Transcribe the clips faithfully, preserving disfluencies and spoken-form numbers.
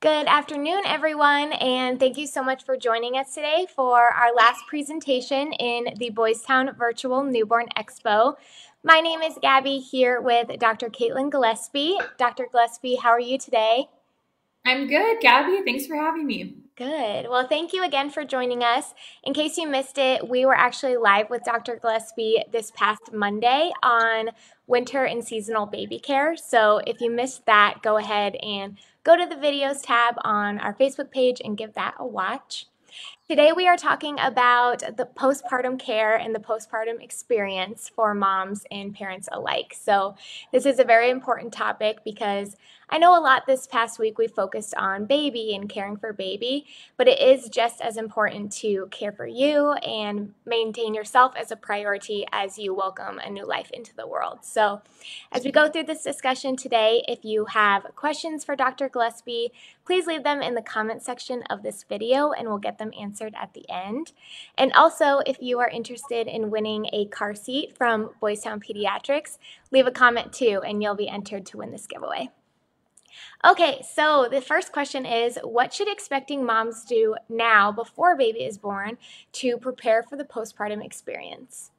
Good afternoon, everyone, and thank you so much for joining us today for our last presentation in the Boys Town Virtual Newborn Expo. My name is Gabby, here with Doctor Caitlin Gillespie. Doctor Gillespie, how are you today? I'm good, Gabby. Thanks for having me. Good. Well, thank you again for joining us. In case you missed it, we were actually live with Doctor Gillespie this past Monday on winter and seasonal baby care. So if you missed that, go ahead and go to the videos tab on our Facebook page and give that a watch. Today we are talking about the postpartum care and the postpartum experience for moms and parents alike. So this is a very important topic because I know a lot this past week we focused on baby and caring for baby, but it is just as important to care for you and maintain yourself as a priority as you welcome a new life into the world. So as we go through this discussion today, if you have questions for Doctor Gillespie, please leave them in the comment section of this video and we'll get them answered at the end. And also, if you are interested in winning a car seat from Boys Town Pediatrics, leave a comment too and you'll be entered to win this giveaway. Okay, so the first question is, what should expecting moms do now before baby is born to prepare for the postpartum experience?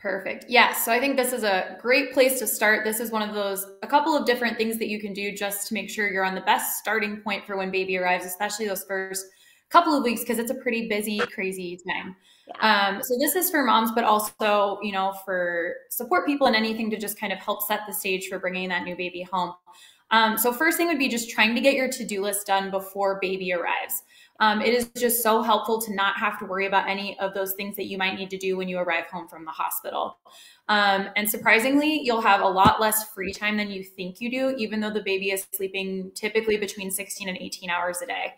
Perfect. Yes. So I think this is a great place to start. This is one of those, a couple of different things that you can do just to make sure you're on the best starting point for when baby arrives, especially those first couple of weeks, because it's a pretty busy, crazy time. Um, so this is for moms, but also, you know, for support people and anything to just kind of help set the stage for bringing that new baby home. Um, so first thing would be just trying to get your to-do list done before baby arrives. Um, it is just so helpful to not have to worry about any of those things that you might need to do when you arrive home from the hospital. Um, and surprisingly, you'll have a lot less free time than you think you do, even though the baby is sleeping typically between sixteen and eighteen hours a day.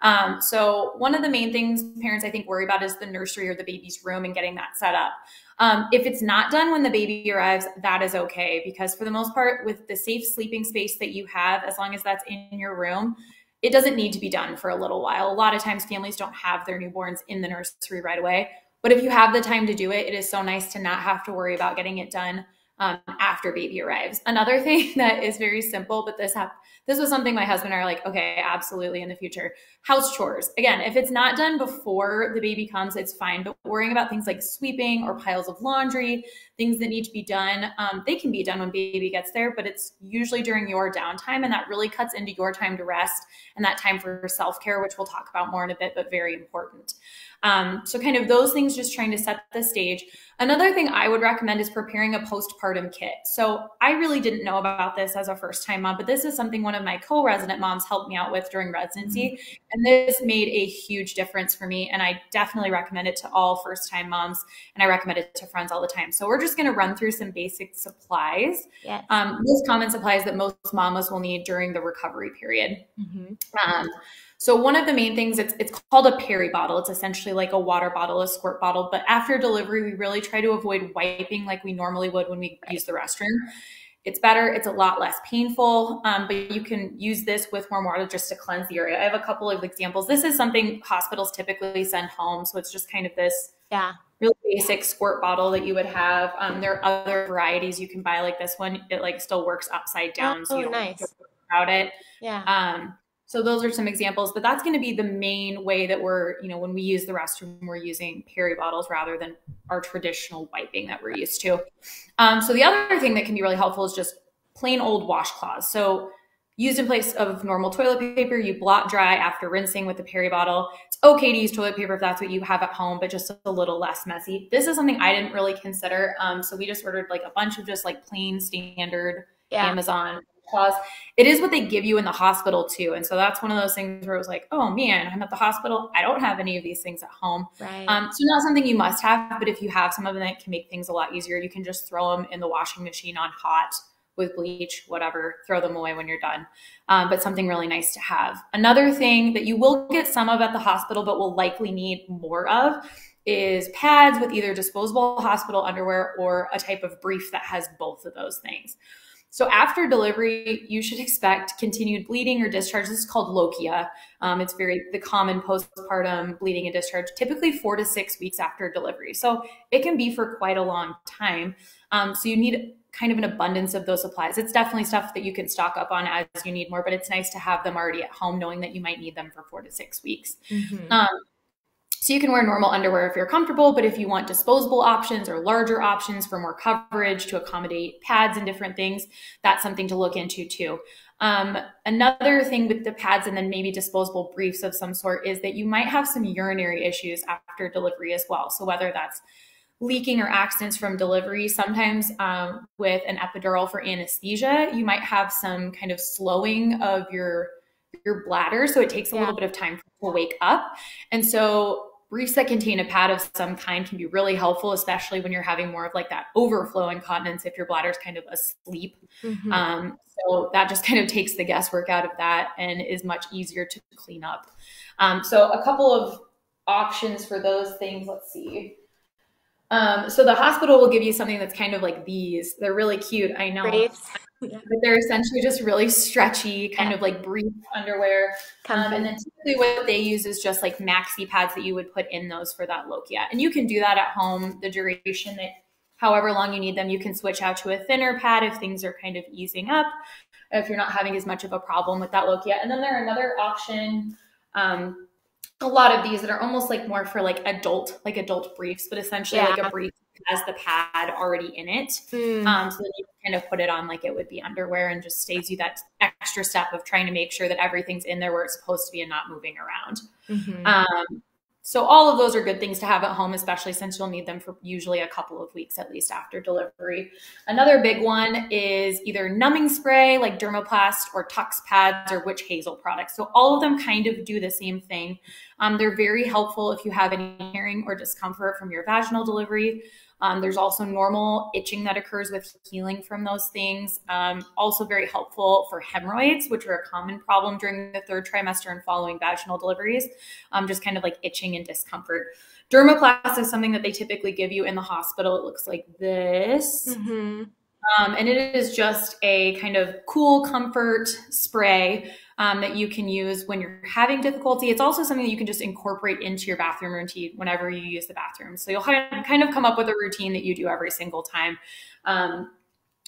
Um, so one of the main things parents I think worry about is the nursery or the baby's room and getting that set up. Um, if it's not done when the baby arrives, that is okay, because for the most part, with the safe sleeping space that you have, as long as that's in your room, it doesn't need to be done for a little while. A lot of times families don't have their newborns in the nursery right away, but if you have the time to do it, it is so nice to not have to worry about getting it done um, after baby arrives. Another thing that is very simple, but this hap this was something my husband and I are like, okay, absolutely in the future, house chores. Again, if it's not done before the baby comes, it's fine, but worrying about things like sweeping or piles of laundry, things that need to be done, um, they can be done when baby gets there, but it's usually during your downtime, and that really cuts into your time to rest and that time for self-care, which we'll talk about more in a bit, but very important. Um, so kind of those things, just trying to set the stage. Another thing I would recommend is preparing a postpartum kit. So I really didn't know about this as a first time mom, but this is something one of my co-resident moms helped me out with during residency. And this made a huge difference for me. And I definitely recommend it to all first time moms. And I recommend it to friends all the time. So we're just going to run through some basic supplies. Yes. Um, most common supplies that most mamas will need during the recovery period. Mm-hmm. Um, So one of the main things, it's, it's called a peri bottle. It's essentially like a water bottle, a squirt bottle. But after delivery, we really try to avoid wiping like we normally would when we use the restroom. It's better. It's a lot less painful, um, but you can use this with warm water just to cleanse the area. I have a couple of examples. This is something hospitals typically send home. So it's just kind of this yeah. really basic squirt bottle that you would have. Um, there are other varieties you can buy like this one. It like still works upside down. Oh, so you don't nice. Have to worry about it. Yeah. Um, So those are some examples, but that's going to be the main way that we're, you know, when we use the restroom, we're using peri bottles rather than our traditional wiping that we're used to. Um, so the other thing that can be really helpful is just plain old washcloths. So used in place of normal toilet paper, you blot dry after rinsing with the peri bottle. It's okay to use toilet paper if that's what you have at home, but just a little less messy. This is something I didn't really consider. Um, so we just ordered like a bunch of just like plain standard yeah. Amazon. It is what they give you in the hospital too. And so that's one of those things where it was like, oh man, I'm at the hospital. I don't have any of these things at home. Right. Um, so not something you must have, but if you have some of them, it can make things a lot easier. You can just throw them in the washing machine on hot with bleach, whatever, throw them away when you're done. Um, but something really nice to have. Another thing that you will get some of at the hospital, but will likely need more of, is pads with either disposable hospital underwear or a type of brief that has both of those things. So after delivery, you should expect continued bleeding or discharge. This is called lochia. Um, it's very the common postpartum bleeding and discharge, typically four to six weeks after delivery. So it can be for quite a long time. Um, so you need kind of an abundance of those supplies. It's definitely stuff that you can stock up on as you need more, but it's nice to have them already at home, knowing that you might need them for four to six weeks. Mm-hmm. Um, so you can wear normal underwear if you're comfortable, but if you want disposable options or larger options for more coverage to accommodate pads and different things, that's something to look into too. Um, another thing with the pads and then maybe disposable briefs of some sort is that you might have some urinary issues after delivery as well. So whether that's leaking or accidents from delivery, sometimes um, with an epidural for anesthesia, you might have some kind of slowing of your, your bladder. So it takes a yeah. little bit of time to wake up. And so briefs that contain a pad of some kind can be really helpful, especially when you're having more of like that overflow incontinence if your bladder's kind of asleep. Mm-hmm. Um, so that just kind of takes the guesswork out of that and is much easier to clean up. Um, so a couple of options for those things, let's see. Um, so the hospital will give you something that's kind of like these. They're really cute, I know. Briefs. Yeah. But they're essentially just really stretchy, kind yeah. of like brief underwear. Um, and then typically what they use is just like maxi pads that you would put in those for that lochia. And you can do that at home, the duration that however long you need them, you can switch out to a thinner pad if things are kind of easing up, if you're not having as much of a problem with that lochia. And then there's another option, um, a lot of these that are almost like more for like adult, like adult briefs, but essentially yeah. like a brief has the pad already in it. Mm. Um, so you kind of put it on like it would be underwear and just saves you that extra step of trying to make sure that everything's in there where it's supposed to be and not moving around. Mm-hmm. Um, so all of those are good things to have at home, especially since you'll need them for usually a couple of weeks, at least after delivery. Another big one is either numbing spray like Dermoplast or Tucks pads or Witch Hazel products. So all of them kind of do the same thing. Um, they're very helpful if you have any hearing or discomfort from your vaginal delivery. Um, there's also normal itching that occurs with healing from those things. Um, also very helpful for hemorrhoids, which are a common problem during the third trimester and following vaginal deliveries, um, just kind of like itching and discomfort. Dermoplast is something that they typically give you in the hospital. It looks like this. Mm-hmm. Um, and it is just a kind of cool comfort spray um, that you can use when you're having difficulty. It's also something that you can just incorporate into your bathroom routine whenever you use the bathroom. So you'll kind of come up with a routine that you do every single time, um,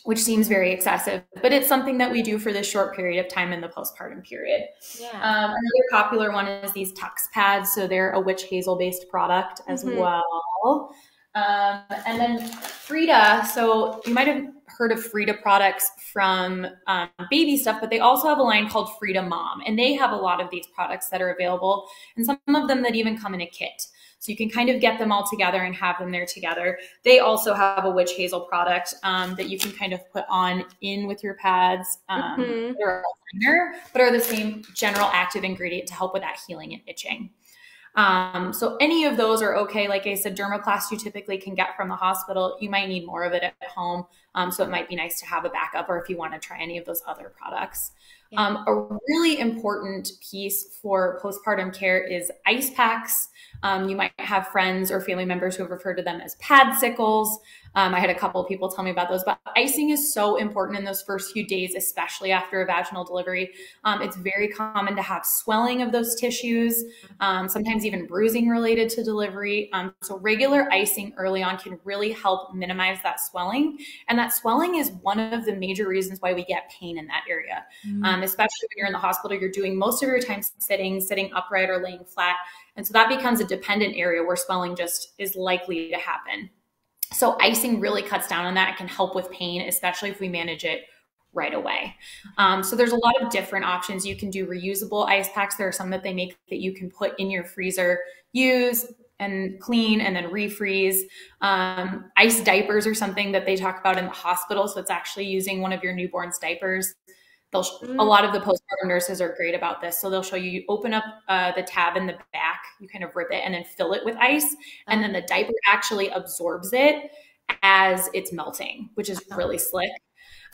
which seems very excessive, but it's something that we do for this short period of time in the postpartum period. Yeah. Um, another popular one is these Tucks pads. So they're a witch hazel-based product as mm-hmm. well. Um, and then Frida, so you might have heard of Frida products from um, baby stuff, but they also have a line called Frida Mom, and they have a lot of these products that are available, and some of them that even come in a kit. So you can kind of get them all together and have them there together. They also have a witch hazel product um, that you can kind of put on in with your pads. Um, mm-hmm. They're all thinner, but are the same general active ingredient to help with that healing and itching. Um, so any of those are okay. Like I said, Dermoplast you typically can get from the hospital. You might need more of it at home. Um, so it might be nice to have a backup, or if you want to try any of those other products. Yeah. Um, a really important piece for postpartum care is ice packs. Um, you might have friends or family members who have referred to them as pad sickles. Um, I had a couple of people tell me about those, but icing is so important in those first few days, especially after a vaginal delivery. Um, it's very common to have swelling of those tissues, um, sometimes even bruising related to delivery. Um, so regular icing early on can really help minimize that swelling. And that swelling is one of the major reasons why we get pain in that area. Mm-hmm. Um, especially when you're in the hospital, you're doing most of your time sitting, sitting upright or laying flat. And so that becomes a dependent area where swelling just is likely to happen. So icing really cuts down on that. It can help with pain, especially if we manage it right away. Um, so there's a lot of different options. You can do reusable ice packs. There are some that they make that you can put in your freezer, use and clean, and then refreeze. Um, ice diapers are something that they talk about in the hospital. So it's actually using one of your newborn's diapers. They'll, a lot of the postpartum nurses are great about this. So they'll show you, you open up uh, the tab in the back, you kind of rip it and then fill it with ice. And then the diaper actually absorbs it as it's melting, which is really slick.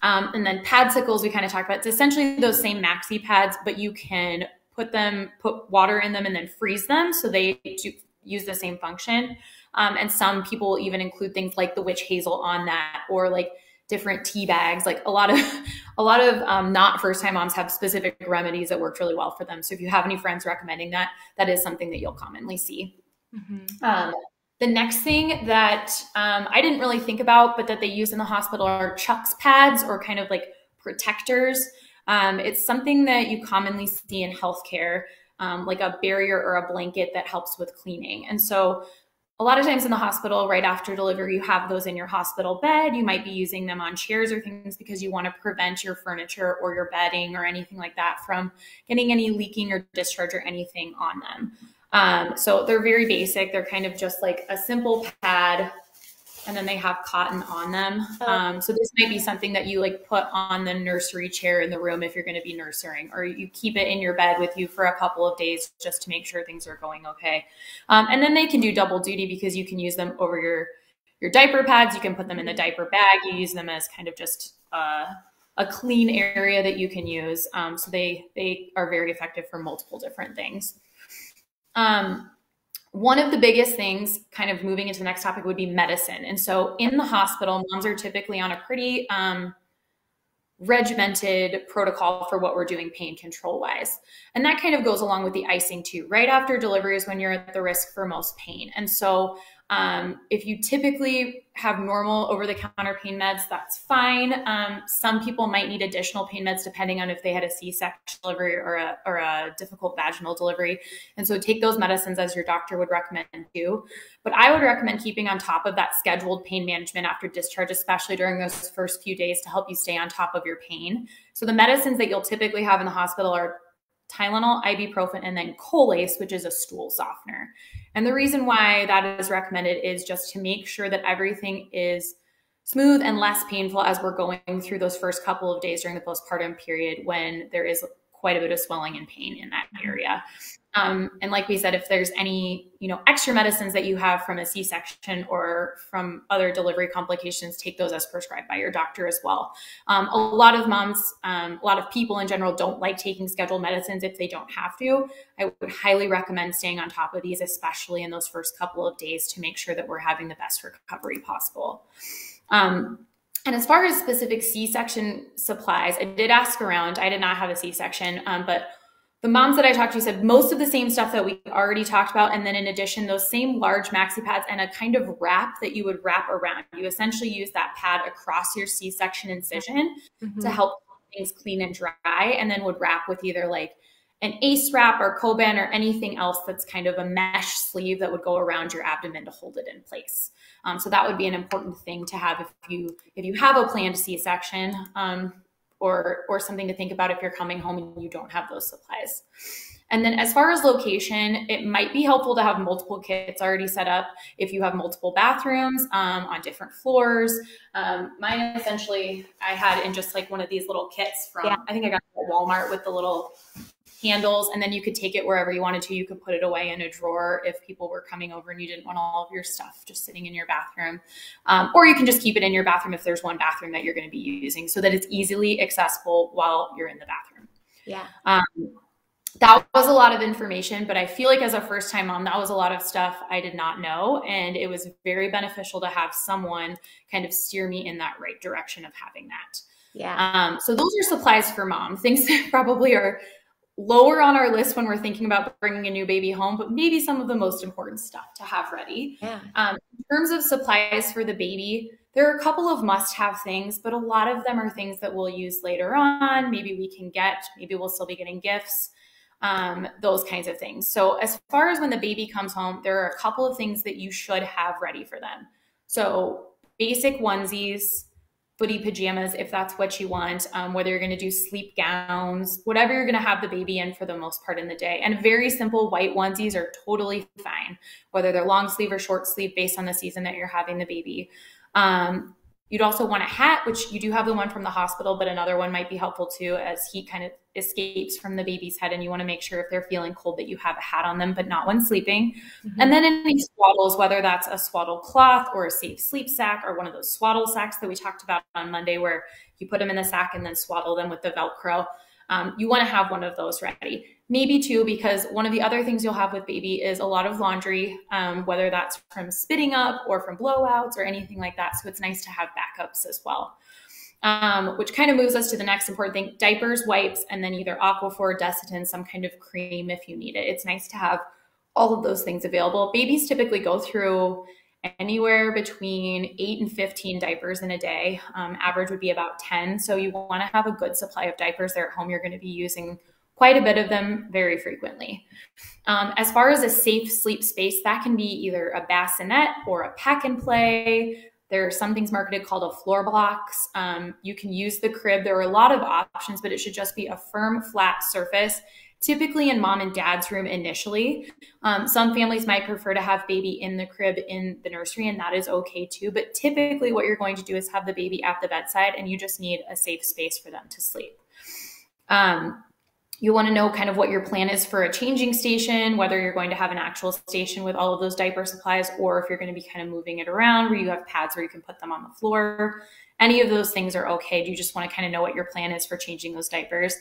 Um, and then pad sickles, we kind of talked about. It's essentially those same maxi pads, but you can put them, put water in them and then freeze them. So they do use the same function. Um, and some people even include things like the witch hazel on that, or like different tea bags. Like a lot of, a lot of um, not first time moms have specific remedies that worked really well for them. So if you have any friends recommending that, that is something that you'll commonly see. Mm-hmm. Um, The next thing that um, I didn't really think about, but that they use in the hospital are Chucks pads, or kind of like protectors. Um, it's something that you commonly see in healthcare, um, like a barrier or a blanket that helps with cleaning. And so a lot of times in the hospital, right after delivery, you have those in your hospital bed. You might be using them on chairs or things because you want to prevent your furniture or your bedding or anything like that from getting any leaking or discharge or anything on them. Um, so they're very basic. They're kind of just like a simple pad, and then they have cotton on them. Um, so this might be something that you like put on the nursery chair in the room if you're going to be nursing, or you keep it in your bed with you for a couple of days just to make sure things are going okay. Um, and then they can do double duty because you can use them over your, your diaper pads. You can put them in the diaper bag. You use them as kind of just uh, a clean area that you can use. Um, so they, they are very effective for multiple different things. Um, One of the biggest things, kind of moving into the next topic, would be medicine. And so in the hospital, moms are typically on a pretty um, regimented protocol for what we're doing pain control wise. And that kind of goes along with the icing too. Right after delivery is when you're at the risk for most pain. And so um, if you typically have normal over-the-counter pain meds, that's fine. Um, some people might need additional pain meds depending on if they had a C section delivery or a, or a difficult vaginal delivery. And so take those medicines as your doctor would recommend too. But I would recommend keeping on top of that scheduled pain management after discharge, especially during those first few days, to help you stay on top of your pain. So the medicines that you'll typically have in the hospital are Tylenol, ibuprofen, and then Colace, which is a stool softener. And the reason why that is recommended is just to make sure that everything is smooth and less painful as we're going through those first couple of days during the postpartum period, when there is quite a bit of swelling and pain in that area. Um, and like we said, if there's any, you know, extra medicines that you have from a C section or from other delivery complications, take those as prescribed by your doctor as well. Um, a lot of moms, um, a lot of people in general, don't like taking scheduled medicines if they don't have to. I would highly recommend staying on top of these, especially in those first couple of days, to make sure that we're having the best recovery possible. Um, And as far as specific C section supplies, I did ask around. I did not have a C section, um, but the moms that I talked to said most of the same stuff that we already talked about. And then in addition, those same large maxi pads and a kind of wrap that you would wrap around. You essentially use that pad across your C section incision mm-hmm. to help things clean and dry, and then would wrap with either like an ACE wrap or Coban or anything else that's kind of a mesh sleeve that would go around your abdomen to hold it in place. Um, so that would be an important thing to have if you if you have a planned C section, um, or, or something to think about if you're coming home and you don't have those supplies. And then as far as location, it might be helpful to have multiple kits already set up if you have multiple bathrooms um, on different floors. Um, mine essentially I had in just like one of these little kits from, yeah. I think I got it at Walmart with the little handles, and then you could take it wherever you wanted to. You could put it away in a drawer if people were coming over and you didn't want all of your stuff just sitting in your bathroom. Um, or you can just keep it in your bathroom if there's one bathroom that you're going to be using, so that it's easily accessible while you're in the bathroom. Yeah. Um, that was a lot of information, but I feel like as a first time mom, that was a lot of stuff I did not know. And it was very beneficial to have someone kind of steer me in that right direction of having that. Yeah. Um, so those are supplies for mom, things that probably are lower on our list when we're thinking about bringing a new baby home, but maybe some of the most important stuff to have ready. Yeah. Um, in terms of supplies for the baby, there are a couple of must-have things, but a lot of them are things that we'll use later on. Maybe we can get, maybe we'll still be getting gifts, um, those kinds of things. So as far as when the baby comes home, there are a couple of things that you should have ready for them. So basic onesies, footy pajamas, if that's what you want, um, whether you're going to do sleep gowns, whatever you're going to have the baby in for the most part in the day. And very simple white onesies are totally fine, whether they're long sleeve or short sleeve, based on the season that you're having the baby. Um, you'd also want a hat, which you do have the one from the hospital, but another one might be helpful too, as heat kind of escapes from the baby's head, and you want to make sure if they're feeling cold that you have a hat on them, but not when sleeping. Mm-hmm. And then any swaddles, whether that's a swaddle cloth or a safe sleep sack, or one of those swaddle sacks that we talked about on Monday, where you put them in the sack and then swaddle them with the Velcro. Um, you want to have one of those ready. Maybe two, because one of the other things you'll have with baby is a lot of laundry, um, whether that's from spitting up or from blowouts or anything like that. So it's nice to have backups as well. Um, which kind of moves us to the next important thing: diapers, wipes, and then either Aquaphor, Desitin, some kind of cream if you need it. It's nice to have all of those things available. Babies typically go through anywhere between eight and fifteen diapers in a day. Um, average would be about ten. So you want to have a good supply of diapers there at home. You're going to be using quite a bit of them very frequently. Um, as far as a safe sleep space, that can be either a bassinet or a pack and play. There are some things marketed called a floor blocks. Um, you can use the crib. There are a lot of options, but it should just be a firm, flat surface, typically in mom and dad's room initially. Um, some families might prefer to have baby in the crib in the nursery, and that is okay too. But typically what you're going to do is have the baby at the bedside, and you just need a safe space for them to sleep. Um, you wanna know kind of what your plan is for a changing station, whether you're going to have an actual station with all of those diaper supplies, or if you're gonna be kind of moving it around where you have pads where you can put them on the floor. Any of those things are okay. You just wanna kind of know what your plan is for changing those diapers.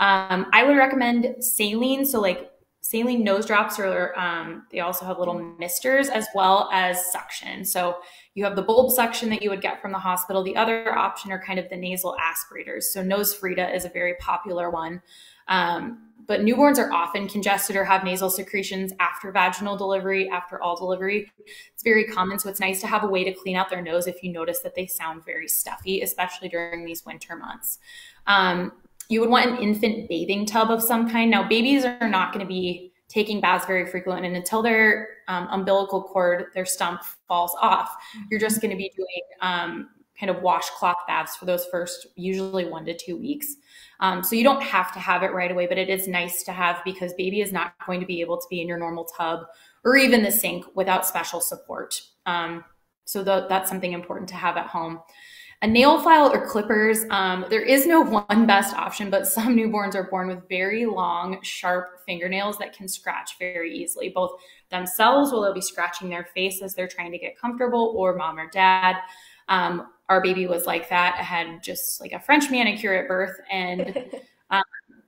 Um, I would recommend saline. So like saline nose drops, or um, they also have little misters, as well as suction. So you have the bulb suction that you would get from the hospital. The other option are kind of the nasal aspirators. So Nose Frida is a very popular one. Um, but newborns are often congested or have nasal secretions after vaginal delivery, after all delivery. It's very common. So it's nice to have a way to clean out their nose if you notice that they sound very stuffy, especially during these winter months. Um, You would want an infant bathing tub of some kind. Now, babies are not going to be taking baths very frequently, and until their um, umbilical cord, their stump falls off, you're just going to be doing um, kind of washcloth baths for those first, usually one to two weeks. Um, so you don't have to have it right away, but it is nice to have, because baby is not going to be able to be in your normal tub or even the sink without special support. Um, so th- that's something important to have at home. A nail file or clippers. Um, there is no one best option, but some newborns are born with very long, sharp fingernails that can scratch very easily, both themselves while they'll be scratching their face as they're trying to get comfortable, or mom or dad. Um, our baby was like that. I had just like a French manicure at birth, and um,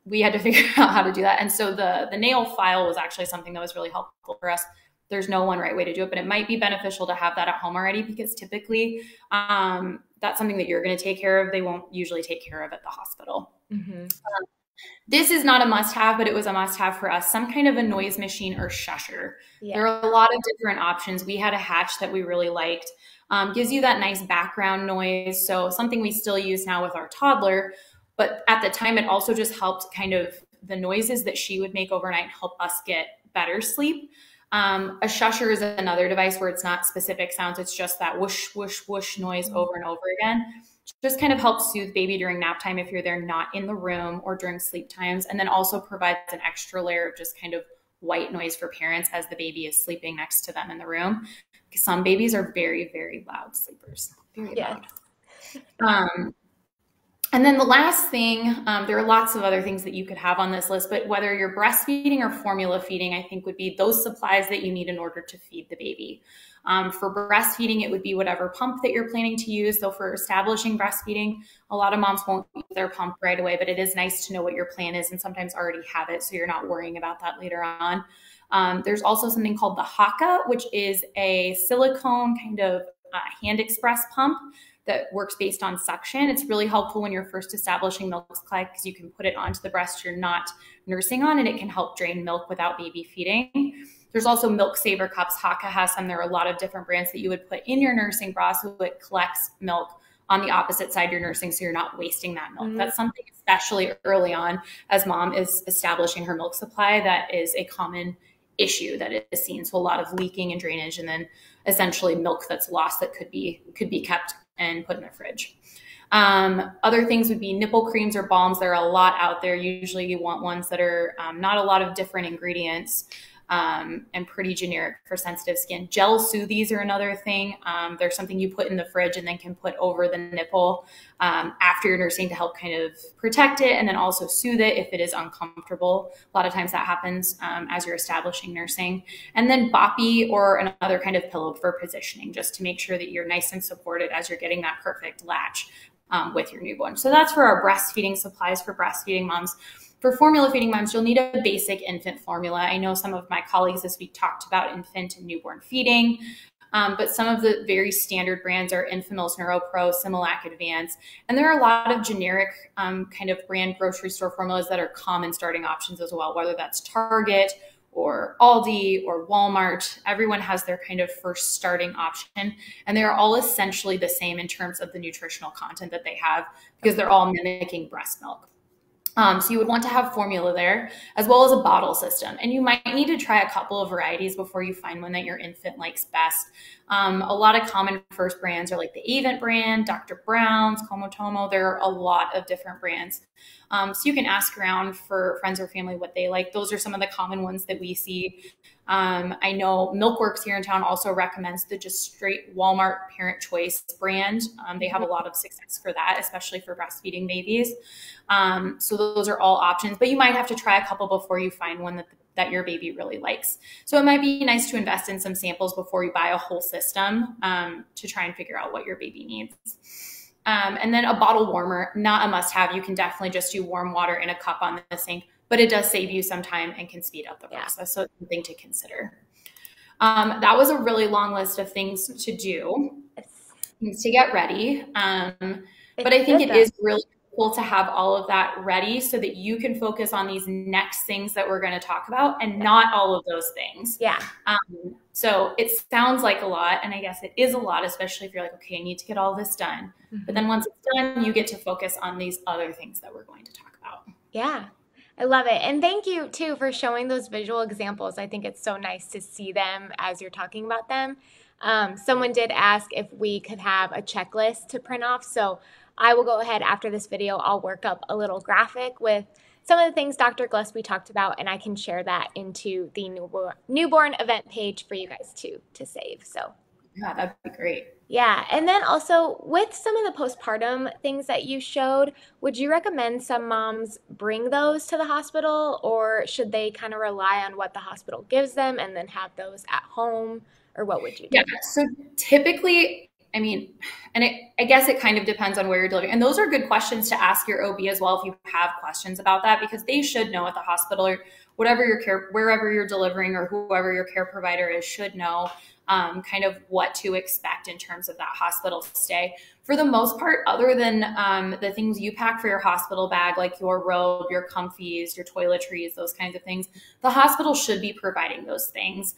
we had to figure out how to do that. And so the, the nail file was actually something that was really helpful for us. There's no one right way to do it, but it might be beneficial to have that at home already, because typically um, that's something that you're going to take care of. They won't usually take care of at the hospital. Mm-hmm. um, this is not a must-have, but it was a must-have for us. Some kind of a noise machine or shusher. Yeah. There are a lot of different options. We had a Hatch that we really liked. Um, gives you that nice background noise. So something we still use now with our toddler, but at the time it also just helped kind of the noises that she would make overnight help us get better sleep. Um, a shusher is another device where it's not specific sounds. It's just that whoosh, whoosh, whoosh noise over and over again. Just kind of helps soothe baby during nap time if you're there not in the room, or during sleep times. And then also provides an extra layer of just kind of white noise for parents as the baby is sleeping next to them in the room. Because some babies are very, very loud sleepers. Very yeah. loud. Um, And then the last thing, um, there are lots of other things that you could have on this list, but whether you're breastfeeding or formula feeding, I think would be those supplies that you need in order to feed the baby. Um, for breastfeeding, it would be whatever pump that you're planning to use. Though for establishing breastfeeding, a lot of moms won't use their pump right away, but it is nice to know what your plan is, and sometimes already have it, so you're not worrying about that later on. Um, there's also something called the Haakaa, which is a silicone kind of uh, hand express pump that works based on suction. It's really helpful when you're first establishing milk supply, because you can put it onto the breast you're not nursing on, and it can help drain milk without baby feeding. There's also milk saver cups. Haakaa has some. There are a lot of different brands that you would put in your nursing bra, so it collects milk on the opposite side you're nursing, so you're not wasting that milk. Mm-hmm. That's something, especially early on, as mom is establishing her milk supply, that is a common issue that is seen. So a lot of leaking and drainage, and then essentially milk that's lost that could be could be kept and put in the fridge. Um, other things would be nipple creams or balms. There are a lot out there. Usually you want ones that are um, not a lot of different ingredients um, and pretty generic for sensitive skin. Gel soothies are another thing. Um, there's something you put in the fridge and then can put over the nipple um, after you're nursing to help kind of protect it, and then also soothe it if it is uncomfortable. A lot of times that happens um, as you're establishing nursing. And then boppy or another kind of pillow for positioning, just to make sure that you're nice and supported as you're getting that perfect latch um, with your newborn. So that's for our breastfeeding supplies for breastfeeding moms. For formula feeding moms, you'll need a basic infant formula. I know some of my colleagues this week talked about infant and newborn feeding, um, but some of the very standard brands are Enfamil's NeuroPro, Similac Advance, and there are a lot of generic um, kind of brand grocery store formulas that are common starting options as well, whether that's Target or Aldi or Walmart. Everyone has their kind of first starting option, and they're all essentially the same in terms of the nutritional content that they have, because they're all mimicking breast milk. Um, so you would want to have formula there, as well as a bottle system. And you might need to try a couple of varieties before you find one that your infant likes best. Um, a lot of common first brands are like the Avent brand, Doctor Brown's, Comotomo. There are a lot of different brands. Um, so you can ask around for friends or family what they like. Those are some of the common ones that we see. Um, I know MilkWorks here in town also recommends the just straight Walmart Parent Choice brand. Um, they have a lot of success for that, especially for breastfeeding babies. Um, so those are all options, but you might have to try a couple before you find one that, that your baby really likes. So it might be nice to invest in some samples before you buy a whole system, um, to try and figure out what your baby needs. Um, and then a bottle warmer, not a must have. You can definitely just do warm water in a cup on the sink, but it does save you some time and can speed up the process. Yeah. So it's something to consider. Um, that was a really long list of things to do, things to get ready. Um, but I think it is really cool to have all of that ready so that you can focus on these next things that we're going to talk about, and not all of those things. Yeah. Um, so it sounds like a lot, and I guess it is a lot, especially if you're like, okay, I need to get all this done. Mm-hmm. But then once it's done, you get to focus on these other things that we're going to talk about. Yeah. I love it. And thank you too for showing those visual examples. I think it's so nice to see them as you're talking about them. Um, someone did ask if we could have a checklist to print off. So I will go ahead after this video, I'll work up a little graphic with some of the things Doctor Gillespie talked about, and I can share that into the newborn, newborn event page for you guys too to save. So yeah, that'd be great. Yeah. And then also with some of the postpartum things that you showed, would you recommend some moms bring those to the hospital, or should they kind of rely on what the hospital gives them and then have those at home, or what would you do? Yeah. So typically, I mean, and it, I guess it kind of depends on where you're delivering. And those are good questions to ask your O B as well if you have questions about that, because they should know at the hospital, or whatever your care, wherever you're delivering or whoever your care provider is, should know um, kind of what to expect in terms of that hospital stay. For the most part, other than um, the things you pack for your hospital bag, like your robe, your comfies, your toiletries, those kinds of things, the hospital should be providing those things.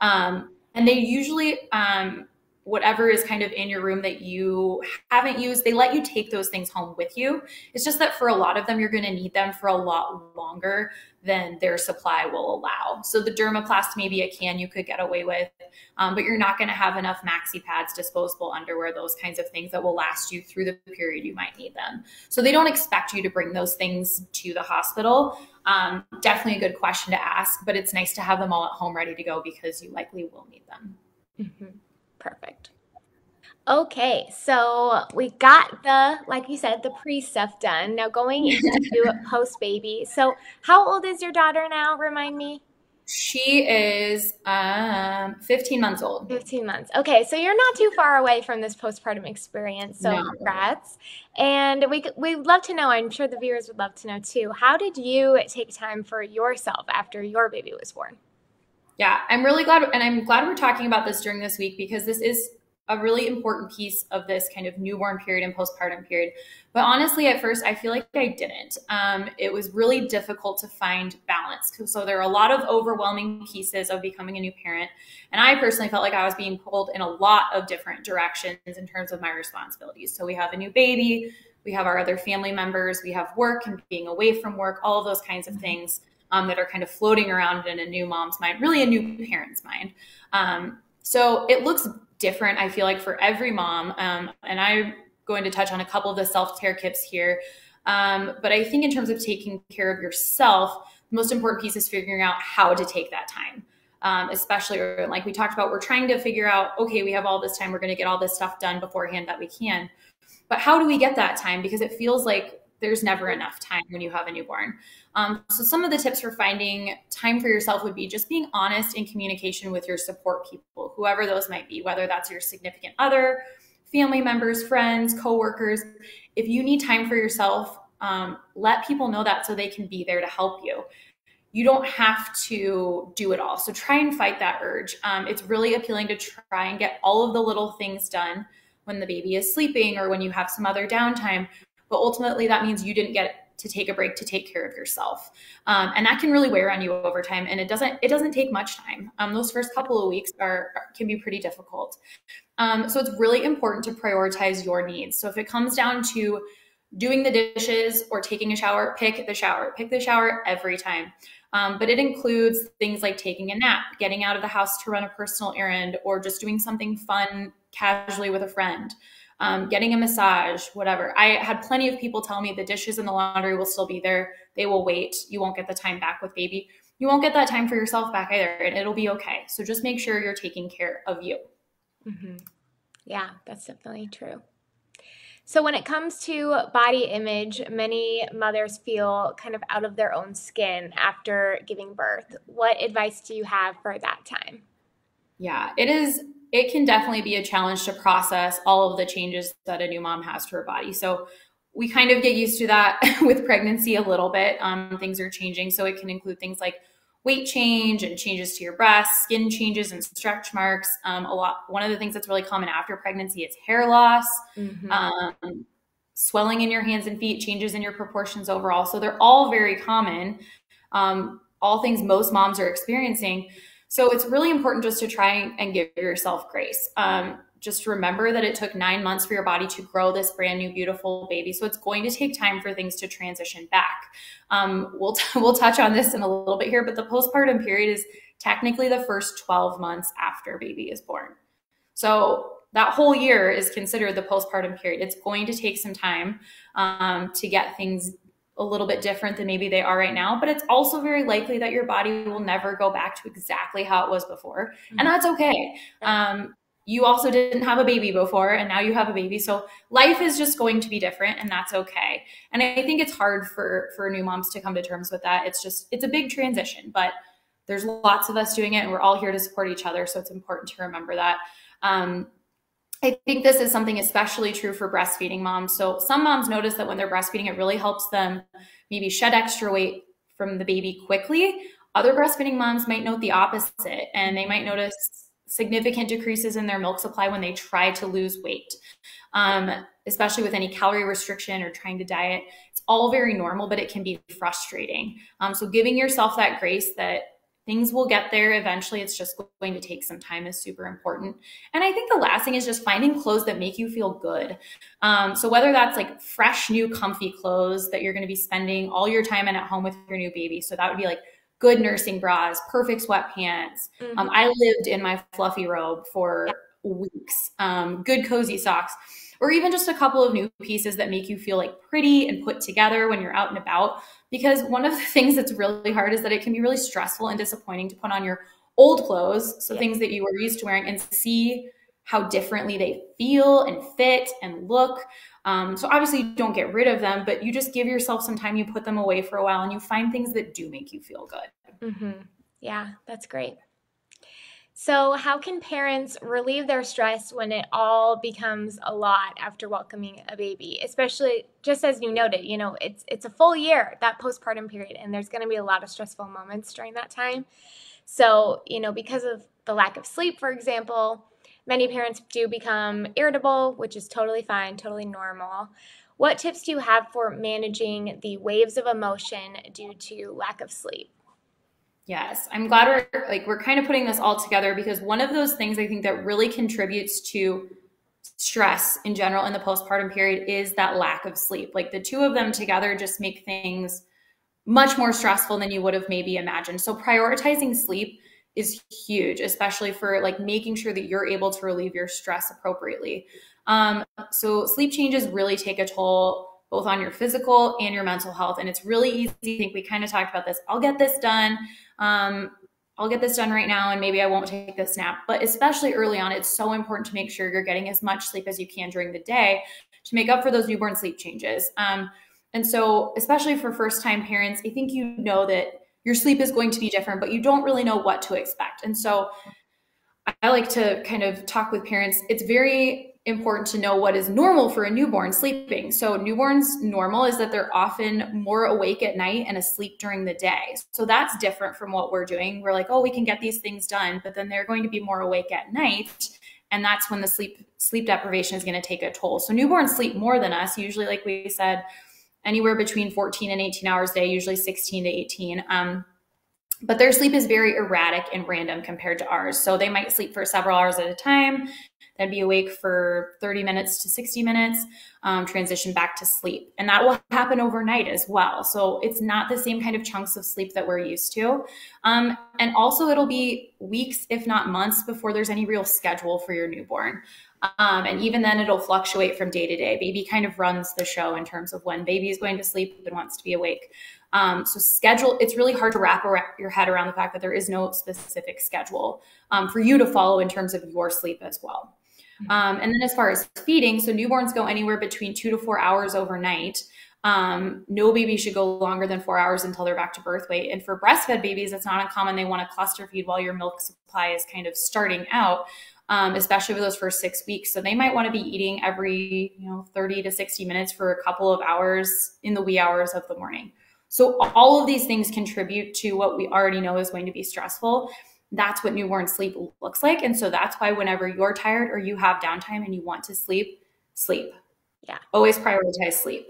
Um, and they usually, um, whatever is kind of in your room that you haven't used, they let you take those things home with you. It's just that for a lot of them, you're going to need them for a lot longer than their supply will allow. So the Dermoplast, maybe a can you could get away with, um, but you're not going to have enough maxi pads, disposable underwear, those kinds of things that will last you through the period you might need them. So they don't expect you to bring those things to the hospital. Um, definitely a good question to ask, but it's nice to have them all at home ready to go because you likely will need them. Mm-hmm. Perfect. Okay, so we got the, like you said, the pre stuff done. Now going into post baby. So how old is your daughter now? Remind me. She is um, fifteen months old. fifteen months. Okay, so you're not too far away from this postpartum experience. So no. Congrats. And we we would love to know, I'm sure the viewers would love to know too, how did you take time for yourself after your baby was born? Yeah, I'm really glad, and I'm glad we're talking about this during this week, because this is a really important piece of this kind of newborn period and postpartum period. But honestly, at first, I feel like I didn't. Um, it was really difficult to find balance. So there are a lot of overwhelming pieces of becoming a new parent. And I personally felt like I was being pulled in a lot of different directions in terms of my responsibilities. So we have a new baby, we have our other family members, we have work and being away from work, all of those kinds of things. Um, that are kind of floating around in a new mom's mind, really a new parent's mind. Um, so it looks different, I feel like, for every mom. Um, and I'm going to touch on a couple of the self-care tips here. Um, but I think in terms of taking care of yourself, the most important piece is figuring out how to take that time. Um, especially like we talked about, we're trying to figure out, okay, we have all this time, we're gonna get all this stuff done beforehand that we can. But how do we get that time? Because it feels like there's never enough time when you have a newborn. Um, so some of the tips for finding time for yourself would be just being honest in communication with your support people, whoever those might be, whether that's your significant other, family members, friends, coworkers. If you need time for yourself, um, let people know that so they can be there to help you. You don't have to do it all. So try and fight that urge. Um, it's really appealing to try and get all of the little things done when the baby is sleeping or when you have some other downtime. But ultimately, that means you didn't get to take a break to take care of yourself. Um, and that can really wear on you over time. And it doesn't, it doesn't take much time. Um, those first couple of weeks are, can be pretty difficult. Um, so it's really important to prioritize your needs. So if it comes down to doing the dishes or taking a shower, pick the shower, pick the shower every time. Um, but it includes things like taking a nap, getting out of the house to run a personal errand, or just doing something fun casually with a friend, um, getting a massage, whatever. I had plenty of people tell me the dishes and the laundry will still be there. They will wait. You won't get the time back with baby. You won't get that time for yourself back either, and it'll be okay. So just make sure you're taking care of you. Mm-hmm. Yeah, that's definitely true. So when it comes to body image, many mothers feel kind of out of their own skin after giving birth. What advice do you have for that time? Yeah, it is. It can definitely be a challenge to process all of the changes that a new mom has to her body. So we kind of get used to that with pregnancy a little bit. Um, things are changing. So it can include things like weight change and changes to your breasts, skin changes and stretch marks. Um, a lot. One of the things that's really common after pregnancy is hair loss, mm-hmm. um, swelling in your hands and feet, changes in your proportions overall. So they're all very common, um, all things most moms are experiencing. So it's really important just to try and give yourself grace. Um, just remember that it took nine months for your body to grow this brand new, beautiful baby. So it's going to take time for things to transition back. Um, we'll, t we'll touch on this in a little bit here, but the postpartum period is technically the first twelve months after baby is born. So that whole year is considered the postpartum period. It's going to take some time um, to get things a little bit different than maybe they are right now, but it's also very likely that your body will never go back to exactly how it was before. Mm-hmm. And that's okay. Um, You also didn't have a baby before, and now you have a baby. So life is just going to be different, and that's okay. And I think it's hard for, for new moms to come to terms with that. It's just, it's a big transition, but there's lots of us doing it, and we're all here to support each other. So it's important to remember that. Um, I think this is something especially true for breastfeeding moms. So some moms notice that when they're breastfeeding, it really helps them maybe shed extra weight from the baby quickly. Other breastfeeding moms might note the opposite, and they might notice significant decreases in their milk supply when they try to lose weight, um, especially with any calorie restriction or trying to diet. It's all very normal, but it can be frustrating. Um, so giving yourself that grace that things will get there eventually, it's just going to take some time, is super important. And I think the last thing is just finding clothes that make you feel good. Um, so whether that's like fresh, new, comfy clothes that you're going to be spending all your time in at home with your new baby. So that would be like good nursing bras, perfect sweatpants. Mm-hmm. um, I lived in my fluffy robe for weeks, um, good cozy socks, or even just a couple of new pieces that make you feel like pretty and put together when you're out and about. Because one of the things that's really hard is that it can be really stressful and disappointing to put on your old clothes, so yeah. things that you were used to wearing, and see how differently they feel and fit and look. Um, so obviously you don't get rid of them, but you just give yourself some time, you put them away for a while, and you find things that do make you feel good. Mm-hmm. Yeah, that's great. So how can parents relieve their stress when it all becomes a lot after welcoming a baby? Especially, just as you noted, you know, it's, it's a full year, that postpartum period, and there's going to be a lot of stressful moments during that time. So, you know, because of the lack of sleep, for example, many parents do become irritable, which is totally fine, totally normal. What tips do you have for managing the waves of emotion due to lack of sleep? Yes, I'm glad we're like we're kind of putting this all together, because one of those things I think that really contributes to stress in general in the postpartum period is that lack of sleep. Like the two of them together just make things much more stressful than you would have maybe imagined. So prioritizing sleep is huge, especially for like making sure that you're able to relieve your stress appropriately. Um, so sleep changes really take a toll both on your physical and your mental health. And it's really easy. I think we kind of talked about this. I'll get this done. Um, I'll get this done right now, and maybe I won't take this nap. But especially early on, it's so important to make sure you're getting as much sleep as you can during the day to make up for those newborn sleep changes. Um, and so especially for first-time parents, I think you know that your sleep is going to be different, but you don't really know what to expect. And so I like to kind of talk with parents. It's very important to know what is normal for a newborn sleeping. So newborns' normal is that they're often more awake at night and asleep during the day. So that's different from what we're doing. We're like, oh, we can get these things done, but then they're going to be more awake at night. And that's when the sleep, sleep deprivation is going to take a toll. So newborns sleep more than us. Usually, like we said, anywhere between fourteen and eighteen hours a day, usually sixteen to eighteen. Um, but their sleep is very erratic and random compared to ours. So they might sleep for several hours at a time, then be awake for thirty minutes to sixty minutes, um, transition back to sleep. And that will happen overnight as well. So it's not the same kind of chunks of sleep that we're used to. Um, and also it'll be weeks, if not months, before there's any real schedule for your newborn. Um, and even then it'll fluctuate from day to day. Baby kind of runs the show in terms of when baby is going to sleep and wants to be awake. Um, so schedule, it's really hard to wrap around your head around the fact that there is no specific schedule um, for you to follow in terms of your sleep as well. Um, and then as far as feeding, so newborns go anywhere between two to four hours overnight. Um, no baby should go longer than four hours until they're back to birth weight. And for breastfed babies, it's not uncommon. They want to cluster feed while your milk supply is kind of starting out, um, especially for those first six weeks. So they might want to be eating every, you know, thirty to sixty minutes for a couple of hours in the wee hours of the morning. So all of these things contribute to what we already know is going to be stressful. That's what newborn sleep looks like. And so that's why whenever you're tired or you have downtime and you want to sleep, sleep. Yeah. Always prioritize sleep.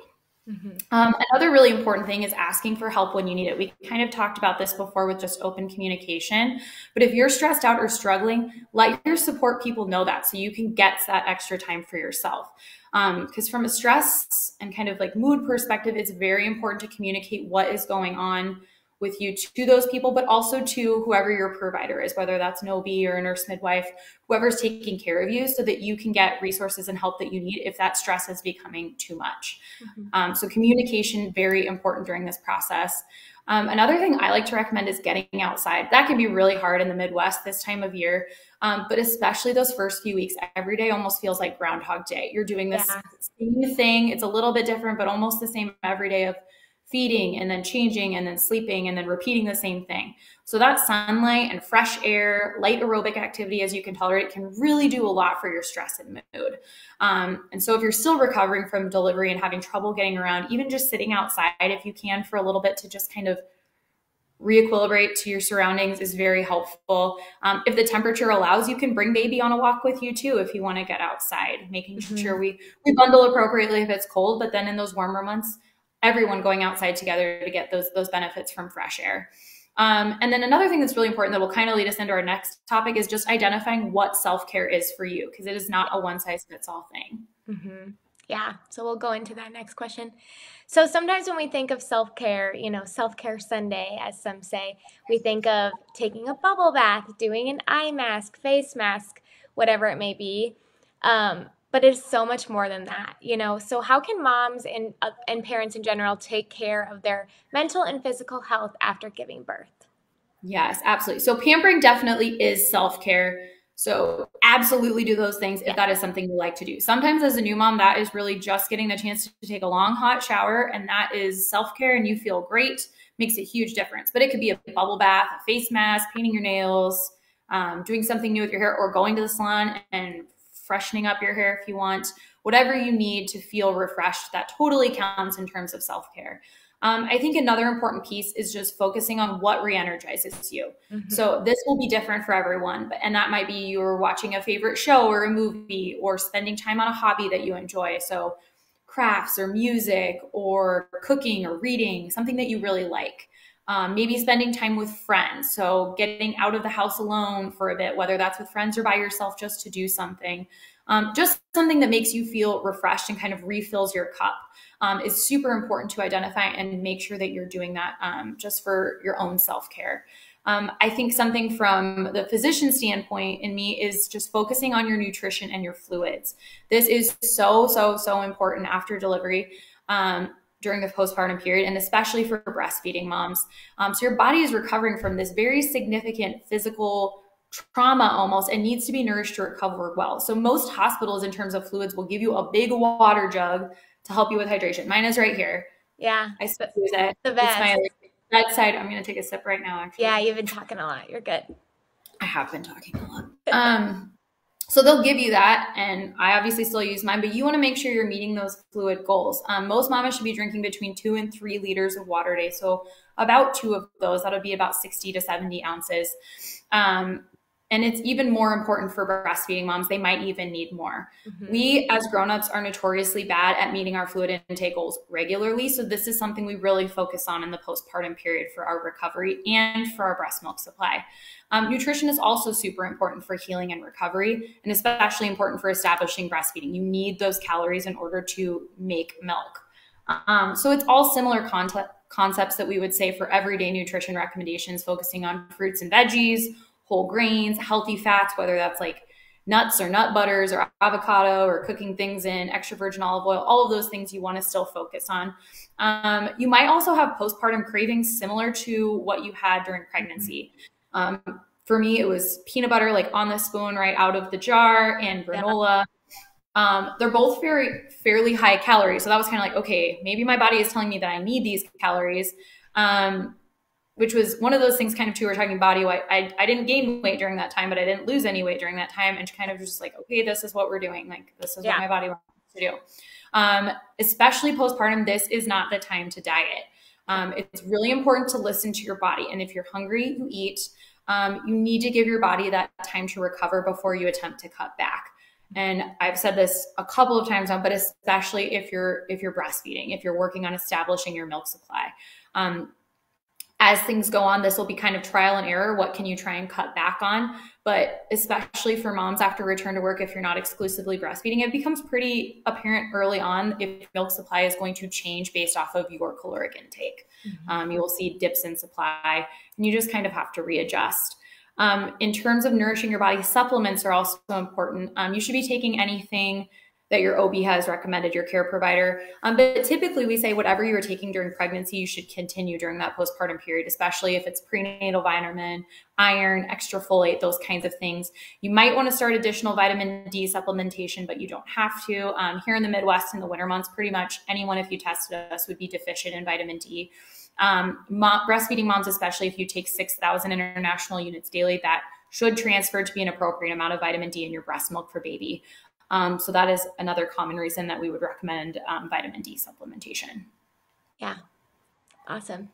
Mm-hmm. um, another really important thing is asking for help when you need it. We kind of talked about this before with just open communication, but if you're stressed out or struggling, let your support people know that so you can get that extra time for yourself. Um, because from a stress and kind of like mood perspective, it's very important to communicate what is going on with you to those people, but also to whoever your provider is, whether that's an O B or a nurse midwife, whoever's taking care of you, so that you can get resources and help that you need if that stress is becoming too much. Mm-hmm. Um, so communication, very important during this process. Um, another thing I like to recommend is getting outside. That can be really hard in the Midwest this time of year, um, but especially those first few weeks, every day almost feels like Groundhog Day. You're doing this yeah. same thing. It's a little bit different, but almost the same every day of feeding and then changing and then sleeping and then repeating the same thing. So that sunlight and fresh air, light aerobic activity as you can tolerate can really do a lot for your stress and mood. Um, and so if you're still recovering from delivery and having trouble getting around, even just sitting outside if you can for a little bit to just kind of reequilibrate to your surroundings is very helpful. Um, if the temperature allows, you can bring baby on a walk with you too if you want to get outside, making mm-hmm. sure we, we bundle appropriately if it's cold, but then in those warmer months, everyone going outside together to get those, those benefits from fresh air. Um, and then another thing that's really important that will kind of lead us into our next topic is just identifying what self-care is for you, because it is not a one-size-fits-all thing. Mm-hmm. Yeah, so we'll go into that next question. So sometimes when we think of self-care, you know, self-care Sunday, as some say, we think of taking a bubble bath, doing an eye mask, face mask, whatever it may be. Um, But it's so much more than that, you know? So how can moms and, uh, and parents in general take care of their mental and physical health after giving birth? Yes, absolutely. So pampering definitely is self-care. So absolutely do those things if yeah. that is something you like to do. Sometimes as a new mom, that is really just getting the chance to take a long hot shower, and that is self-care and you feel great, makes a huge difference. But it could be a bubble bath, a face mask, painting your nails, um, doing something new with your hair, or going to the salon and freshening up your hair if you want, whatever you need to feel refreshed, that totally counts in terms of self-care. Um, I think another important piece is just focusing on what re-energizes you. Mm-hmm. So this will be different for everyone, but, and that might be you're watching a favorite show or a movie or spending time on a hobby that you enjoy. So crafts or music or cooking or reading, something that you really like. Um, maybe spending time with friends. So getting out of the house alone for a bit, whether that's with friends or by yourself, just to do something. Um, just something that makes you feel refreshed and kind of refills your cup um, is super important to identify and make sure that you're doing that um, just for your own self-care. Um, I think something from the physician standpoint in me is just focusing on your nutrition and your fluids. This is so, so, so important after delivery. Um, during the postpartum period, and especially for breastfeeding moms. Um, so your body is recovering from this very significant physical trauma almost, and needs to be nourished to recover well. So most hospitals in terms of fluids will give you a big water jug to help you with hydration. Mine is right here. Yeah. I use it. The best. It's my bedside. I'm gonna take a sip right now actually. Yeah, you've been talking a lot, you're good. I have been talking a lot. Um, So they'll give you that, and I obviously still use mine, but you want to make sure you're meeting those fluid goals. Um, most mamas should be drinking between two and three liters of water a day, so about two of those. That'll be about sixty to seventy ounces. Um, And it's even more important for breastfeeding moms. They might even need more. Mm-hmm. We as grownups are notoriously bad at meeting our fluid intake goals regularly. So this is something we really focus on in the postpartum period for our recovery and for our breast milk supply. Um, nutrition is also super important for healing and recovery, and especially important for establishing breastfeeding. You need those calories in order to make milk. Um, so it's all similar content, concepts that we would say for everyday nutrition recommendations, focusing on fruits and veggies, whole grains, healthy fats, whether that's like nuts or nut butters or avocado or cooking things in extra virgin olive oil, all of those things you want to still focus on. Um, you might also have postpartum cravings similar to what you had during pregnancy. Um, for me, it was peanut butter, like on the spoon right out of the jar, and granola. Um, they're both very fairly high calories. So that was kind of like, okay, maybe my body is telling me that I need these calories. Um, which was one of those things kind of too, we're talking body weight. I, I didn't gain weight during that time, but I didn't lose any weight during that time. And kind of just like, okay, this is what we're doing. Like, this is yeah. what my body wants to do. Um, especially postpartum, this is not the time to diet. Um, it's really important to listen to your body. And if you're hungry, you eat. Um, you need to give your body that time to recover before you attempt to cut back. And I've said this a couple of times now, but especially if you're, if you're breastfeeding, if you're working on establishing your milk supply, um, as things go on, this will be kind of trial and error. What can you try and cut back on? But especially for moms after return to work, if you're not exclusively breastfeeding, it becomes pretty apparent early on if milk supply is going to change based off of your caloric intake. Mm-hmm. Um, you will see dips in supply, and you just kind of have to readjust. Um, in terms of nourishing your body, supplements are also important. Um, you should be taking anything that your O B has recommended, your care provider. Um, but typically we say whatever you were taking during pregnancy, you should continue during that postpartum period, especially if it's prenatal vitamin, iron, extra folate, those kinds of things. You might want to start additional vitamin D supplementation, but you don't have to. Um, here in the Midwest in the winter months, pretty much anyone, if you tested us, would be deficient in vitamin D. Um, mom, breastfeeding moms, especially if you take six thousand international units daily, that should transfer to be an appropriate amount of vitamin D in your breast milk for baby. Um, so that is another common reason that we would recommend um, vitamin D supplementation. Yeah, awesome.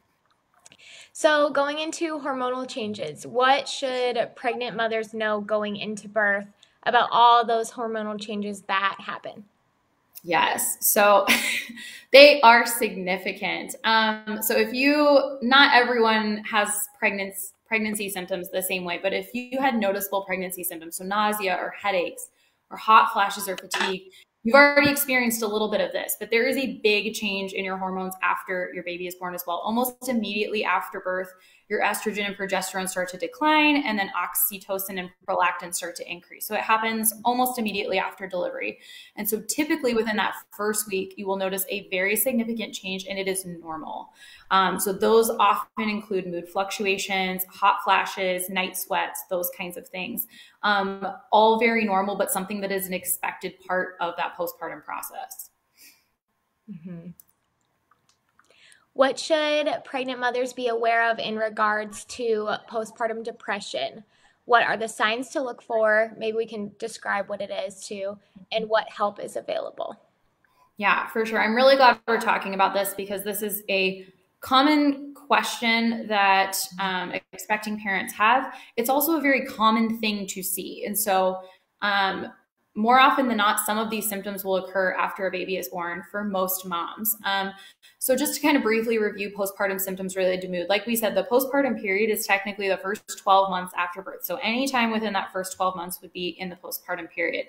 So going into hormonal changes, what should pregnant mothers know going into birth about all those hormonal changes that happen? Yes, so they are significant. Um, so if you, not everyone has pregnancy, pregnancy symptoms the same way, but if you had noticeable pregnancy symptoms, so nausea or headaches, or hot flashes or fatigue, you've already experienced a little bit of this, but there is a big change in your hormones after your baby is born as well. Almost immediately after birth, your estrogen and progesterone start to decline, and then oxytocin and prolactin start to increase. So it happens almost immediately after delivery. And so typically within that first week, you will notice a very significant change, and it is normal. Um, so those often include mood fluctuations, hot flashes, night sweats, those kinds of things. Um, all very normal, but something that is an expected part of that postpartum process. Mm-hmm. What should pregnant mothers be aware of in regards to postpartum depression? What are the signs to look for? Maybe we can describe what it is too, and what help is available. Yeah, for sure. I'm really glad we're talking about this, because this is a common question that um, expecting parents have. It's also a very common thing to see. And so um, more often than not, some of these symptoms will occur after a baby is born for most moms. Um, so just to kind of briefly review postpartum symptoms related to mood, like we said, the postpartum period is technically the first twelve months after birth. So any time within that first twelve months would be in the postpartum period.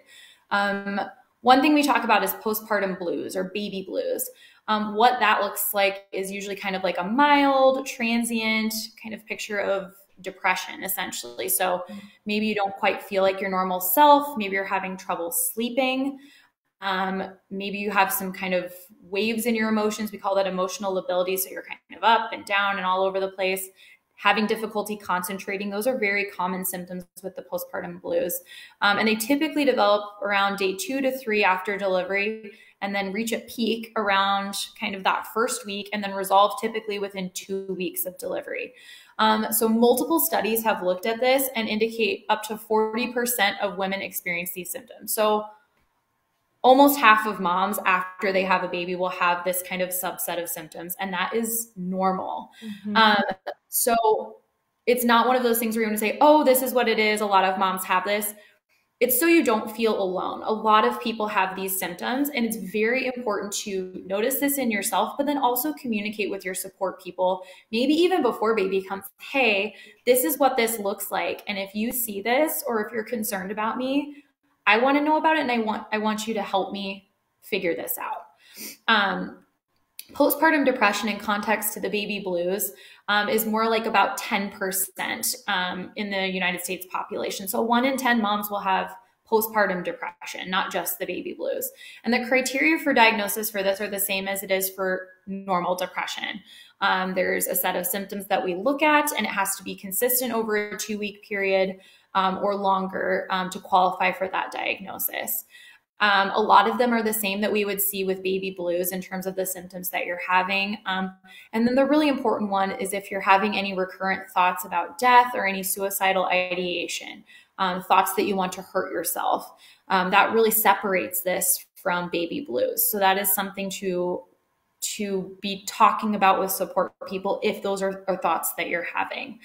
Um, one thing we talk about is postpartum blues or baby blues. Um, what that looks like is usually kind of like a mild, transient kind of picture of depression, essentially. So maybe you don't quite feel like your normal self. Maybe you're having trouble sleeping. Um, maybe you have some kind of waves in your emotions. We call that emotional lability. So you're kind of up and down and all over the place, having difficulty concentrating. Those are very common symptoms with the postpartum blues. Um, and they typically develop around day two to three after delivery, and then reach a peak around kind of that first week, and then resolve typically within two weeks of delivery. Um, so multiple studies have looked at this and indicate up to forty percent of women experience these symptoms. So almost half of moms after they have a baby will have this kind of subset of symptoms, and that is normal. Mm-hmm. Um, so It's not one of those things where you're going to say, oh, this is what it is. A lot of moms have this. It's so you don't feel alone. A lot of people have these symptoms, and it's very important to notice this in yourself, but then also communicate with your support people, maybe even before baby comes, hey, this is what this looks like. And if you see this, or if you're concerned about me, I want to know about it, and I want, I want you to help me figure this out. Um, Postpartum depression in context to the baby blues um, is more like about ten percent um, in the United States population. So one in ten moms will have postpartum depression, not just the baby blues. And the criteria for diagnosis for this are the same as it is for normal depression. Um, there's a set of symptoms that we look at, and it has to be consistent over a two-week period um, or longer um, to qualify for that diagnosis. Um, a lot of them are the same that we would see with baby blues in terms of the symptoms that you're having. Um, and then the really important one is if you're having any recurrent thoughts about death or any suicidal ideation, um, thoughts that you want to hurt yourself. Um, that really separates this from baby blues. So that is something to, to be talking about with support people if those are, are thoughts that you're having.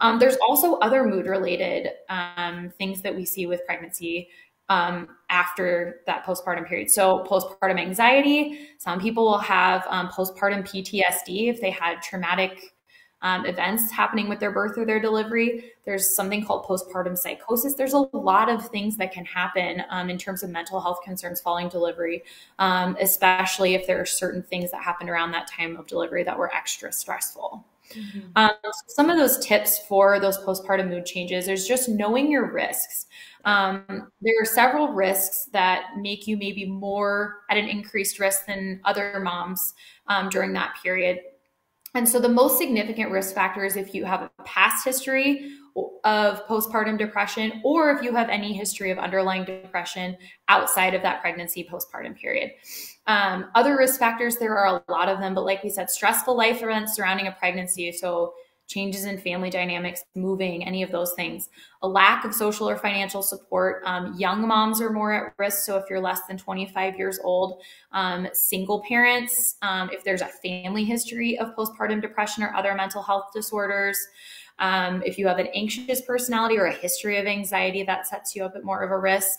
Um, there's also other mood-related um, things that we see with pregnancy Um, after that postpartum period. So postpartum anxiety, some people will have um, postpartum P T S D if they had traumatic um, events happening with their birth or their delivery. There's something called postpartum psychosis. There's a lot of things that can happen um, in terms of mental health concerns following delivery, um, especially if there are certain things that happened around that time of delivery that were extra stressful. Mm-hmm. um, some of those tips for those postpartum mood changes is just knowing your risks. Um, there are several risks that make you maybe more at an increased risk than other moms um, during that period. And so the most significant risk factor is if you have a past history of postpartum depression, or if you have any history of underlying depression outside of that pregnancy postpartum period. Um, other risk factors, there are a lot of them, but like we said, stressful life events surrounding a pregnancy. So changes in family dynamics, moving, any of those things. A lack of social or financial support. Um, young moms are more at risk. So if you're less than twenty-five years old, um, single parents, um, if there's a family history of postpartum depression or other mental health disorders, um, if you have an anxious personality or a history of anxiety, that sets you up at more of a risk.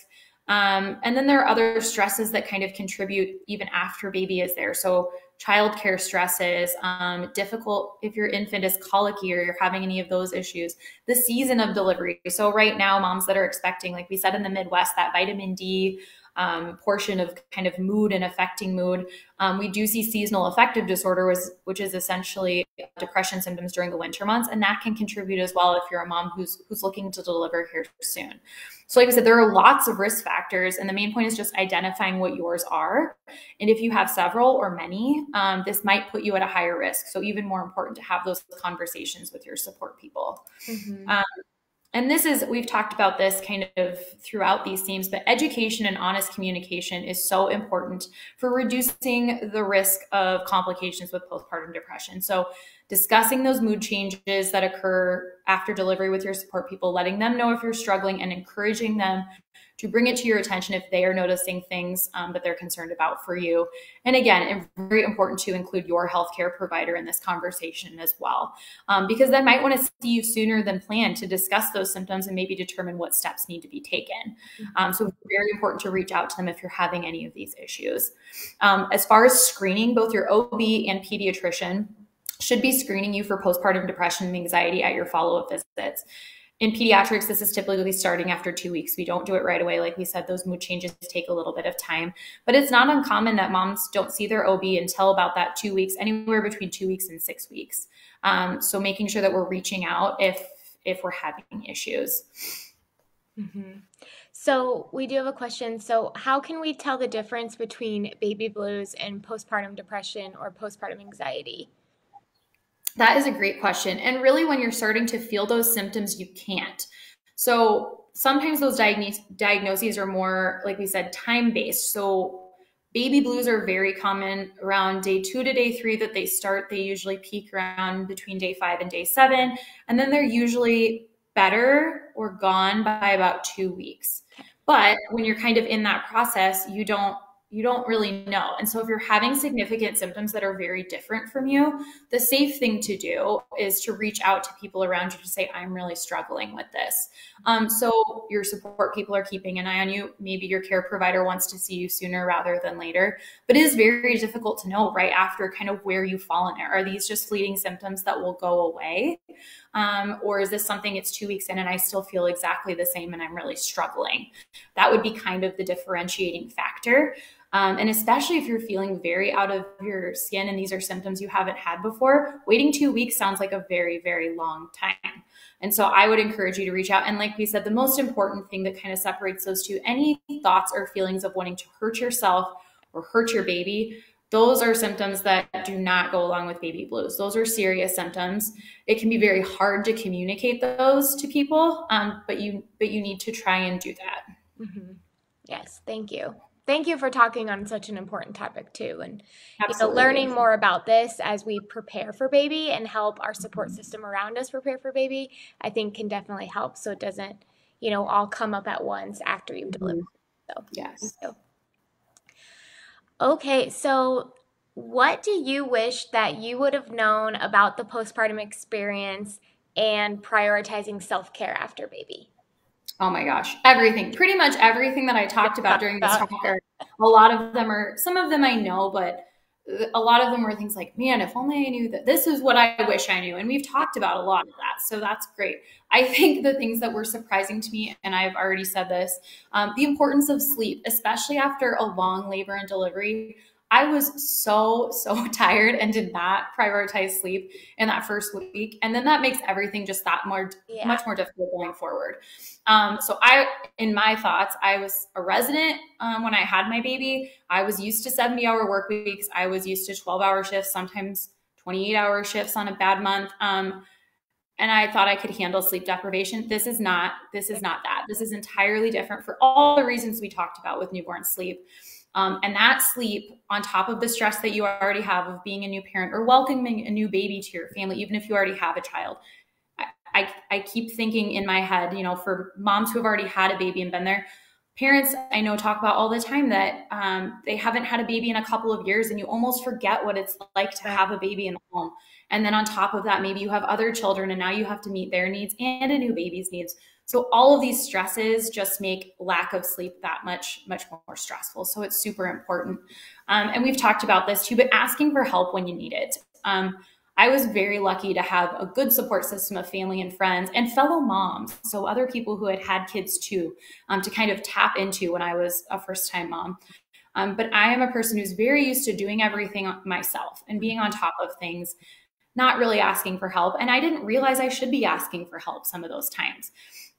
Um, and then there are other stresses that kind of contribute even after baby is there. So childcare stresses, um, difficult if your infant is colicky or you're having any of those issues, the season of delivery. So right now, moms that are expecting, like we said in the Midwest, that vitamin D um, portion of kind of mood and affecting mood, um, we do see seasonal affective disorder, which, which is essentially depression symptoms during the winter months. And that can contribute as well if you're a mom who's, who's looking to deliver here soon. So like I said, there are lots of risk factors, and the main point is just identifying what yours are. And if you have several or many, um, this might put you at a higher risk. So even more important to have those conversations with your support people. Mm-hmm. um, and this is, we've talked about this kind of throughout these themes, but education and honest communication is so important for reducing the risk of complications with postpartum depression. So discussing those mood changes that occur after delivery with your support people, letting them know if you're struggling and encouraging them to bring it to your attention if they are noticing things um, that they're concerned about for you. And again, it's very important to include your healthcare provider in this conversation as well, um, because they might want to see you sooner than planned to discuss those symptoms and maybe determine what steps need to be taken. Um, so it's very important to reach out to them if you're having any of these issues. Um, as far as screening, both your O B and pediatrician should be screening you for postpartum depression and anxiety at your follow-up visits. In pediatrics, this is typically starting after two weeks. We don't do it right away. Like we said, those mood changes take a little bit of time, but it's not uncommon that moms don't see their O B until about that two weeks, anywhere between two weeks and six weeks. Um, so making sure that we're reaching out if, if we're having issues. Mm-hmm. So we do have a question. So how can we tell the difference between baby blues and postpartum depression or postpartum anxiety? That is a great question. And really, when you're starting to feel those symptoms, you can't. So sometimes those diagnoses are more, like we said, time-based. So baby blues are very common around day two to day three that they start. They usually peak around between day five and day seven. And then they're usually better or gone by about two weeks. But when you're kind of in that process, you don't you don't really know. And so if you're having significant symptoms that are very different from you, the safe thing to do is to reach out to people around you to say, I'm really struggling with this. Um, so your support people are keeping an eye on you. Maybe your care provider wants to see you sooner rather than later, but it is very difficult to know right after kind of where you fall in it. Are these just fleeting symptoms that will go away? Um, or is this something it's two weeks in and I still feel exactly the same and I'm really struggling? That would be kind of the differentiating factor. Um, and especially if you're feeling very out of your skin and these are symptoms you haven't had before, waiting two weeks sounds like a very, very long time. And so I would encourage you to reach out. And like we said, the most important thing that kind of separates those two, any thoughts or feelings of wanting to hurt yourself or hurt your baby, those are symptoms that do not go along with baby blues. Those are serious symptoms. It can be very hard to communicate those to people, um, but you but you need to try and do that. Mm-hmm. Yes, thank you. Thank you for talking on such an important topic too, and you know, learning more about this as we prepare for baby and help our support system around us prepare for baby, I think can definitely help, so it doesn't, you know, all come up at once after you've delivered. So yes. So. Okay, so what do you wish that you would have known about the postpartum experience and prioritizing self-care after baby? Oh my gosh, everything, pretty much everything that I talked about during this talk. A lot of them are, some of them I know, but a lot of them were things like, man, if only I knew that this is what I wish I knew. And we've talked about a lot of that. So that's great. I think the things that were surprising to me, and I've already said this, um, the importance of sleep, especially after a long labor and delivery. I was so, so tired and did not prioritize sleep in that first week. And then that makes everything just that more, yeah. much more difficult going forward. Um, so I, in my thoughts, I was a resident um, when I had my baby. I was used to seventy hour work weeks. I was used to twelve hour shifts, sometimes twenty-eight hour shifts on a bad month. Um, and I thought I could handle sleep deprivation. This is not, this is not that. This is entirely different for all the reasons we talked about with newborn sleep. Um, and that sleep on top of the stress that you already have of being a new parent or welcoming a new baby to your family, even if you already have a child. I, I, I keep thinking in my head, you know, for moms who have already had a baby and been there, parents I know talk about all the time that um, they haven't had a baby in a couple of years and you almost forget what it's like to have a baby in the home. And then on top of that, maybe you have other children and now you have to meet their needs and a new baby's needs. So all of these stresses just make lack of sleep that much, much more stressful. So it's super important. Um, and we've talked about this too, but asking for help when you need it. Um, I was very lucky to have a good support system of family and friends and fellow moms. So other people who had had kids too, um, to kind of tap into when I was a first time mom. Um, but I am a person who's very used to doing everything myself and being on top of things, not really asking for help. And I didn't realize I should be asking for help some of those times.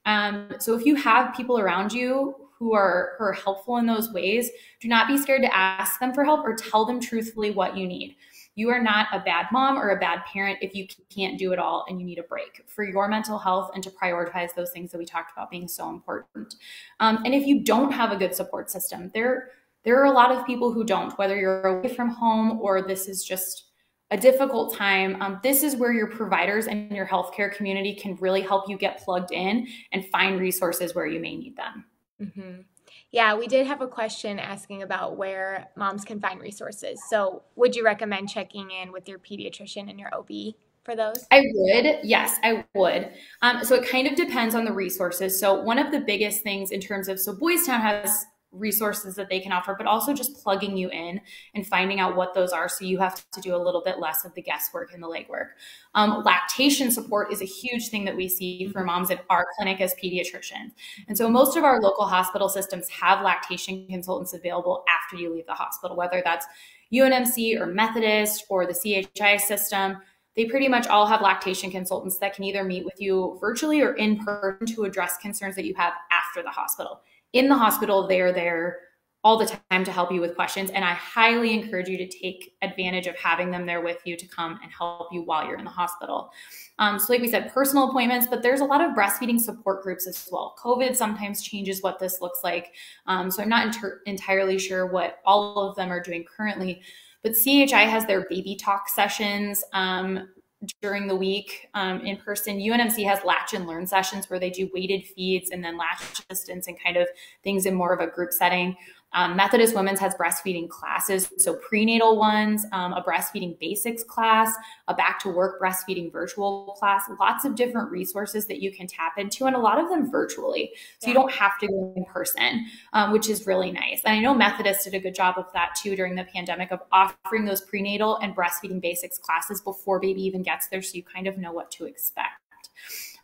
Um, so if you have people around you who are, who are helpful in those ways, do not be scared to ask them for help or tell them truthfully what you need. You are not a bad mom or a bad parent if you can't do it all and you need a break for your mental health and to prioritize those things that we talked about being so important. Um, and if you don't have a good support system, there, there are a lot of people who don't, whether you're away from home or this is just a difficult time, um, this is where your providers and your healthcare community can really help you get plugged in and find resources where you may need them. Mm-hmm. Yeah, we did have a question asking about where moms can find resources. So would you recommend checking in with your pediatrician and your O B for those? I would. Yes, I would. Um, so it kind of depends on the resources. So one of the biggest things in terms of, so Boys Town has resources that they can offer, but also just plugging you in and finding out what those are so you have to do a little bit less of the guesswork and the legwork. Um, lactation support is a huge thing that we see for moms at our clinic as pediatricians. And so most of our local hospital systems have lactation consultants available after you leave the hospital, whether that's U N M C or Methodist or the C H I system. They pretty much all have lactation consultants that can either meet with you virtually or in person to address concerns that you have after the hospital. In the hospital, they are there all the time to help you with questions. And I highly encourage you to take advantage of having them there with you to come and help you while you're in the hospital. Um, so like we said, personal appointments, but there's a lot of breastfeeding support groups as well. COVID sometimes changes what this looks like. Um, so I'm not entirely sure what all of them are doing currently, but C H I has their baby talk sessions um, during the week um, in person. U N M C has latch and learn sessions where they do weighted feeds and then latch assistance and kind of things in more of a group setting. Um, Methodist Women's has breastfeeding classes, so prenatal ones, um, a breastfeeding basics class, a back to work breastfeeding virtual class, lots of different resources that you can tap into, and a lot of them virtually. So you don't have to go in person, um, which is really nice. And I know Methodist did a good job of that too during the pandemic, of offering those prenatal and breastfeeding basics classes before baby even gets there, so you kind of know what to expect.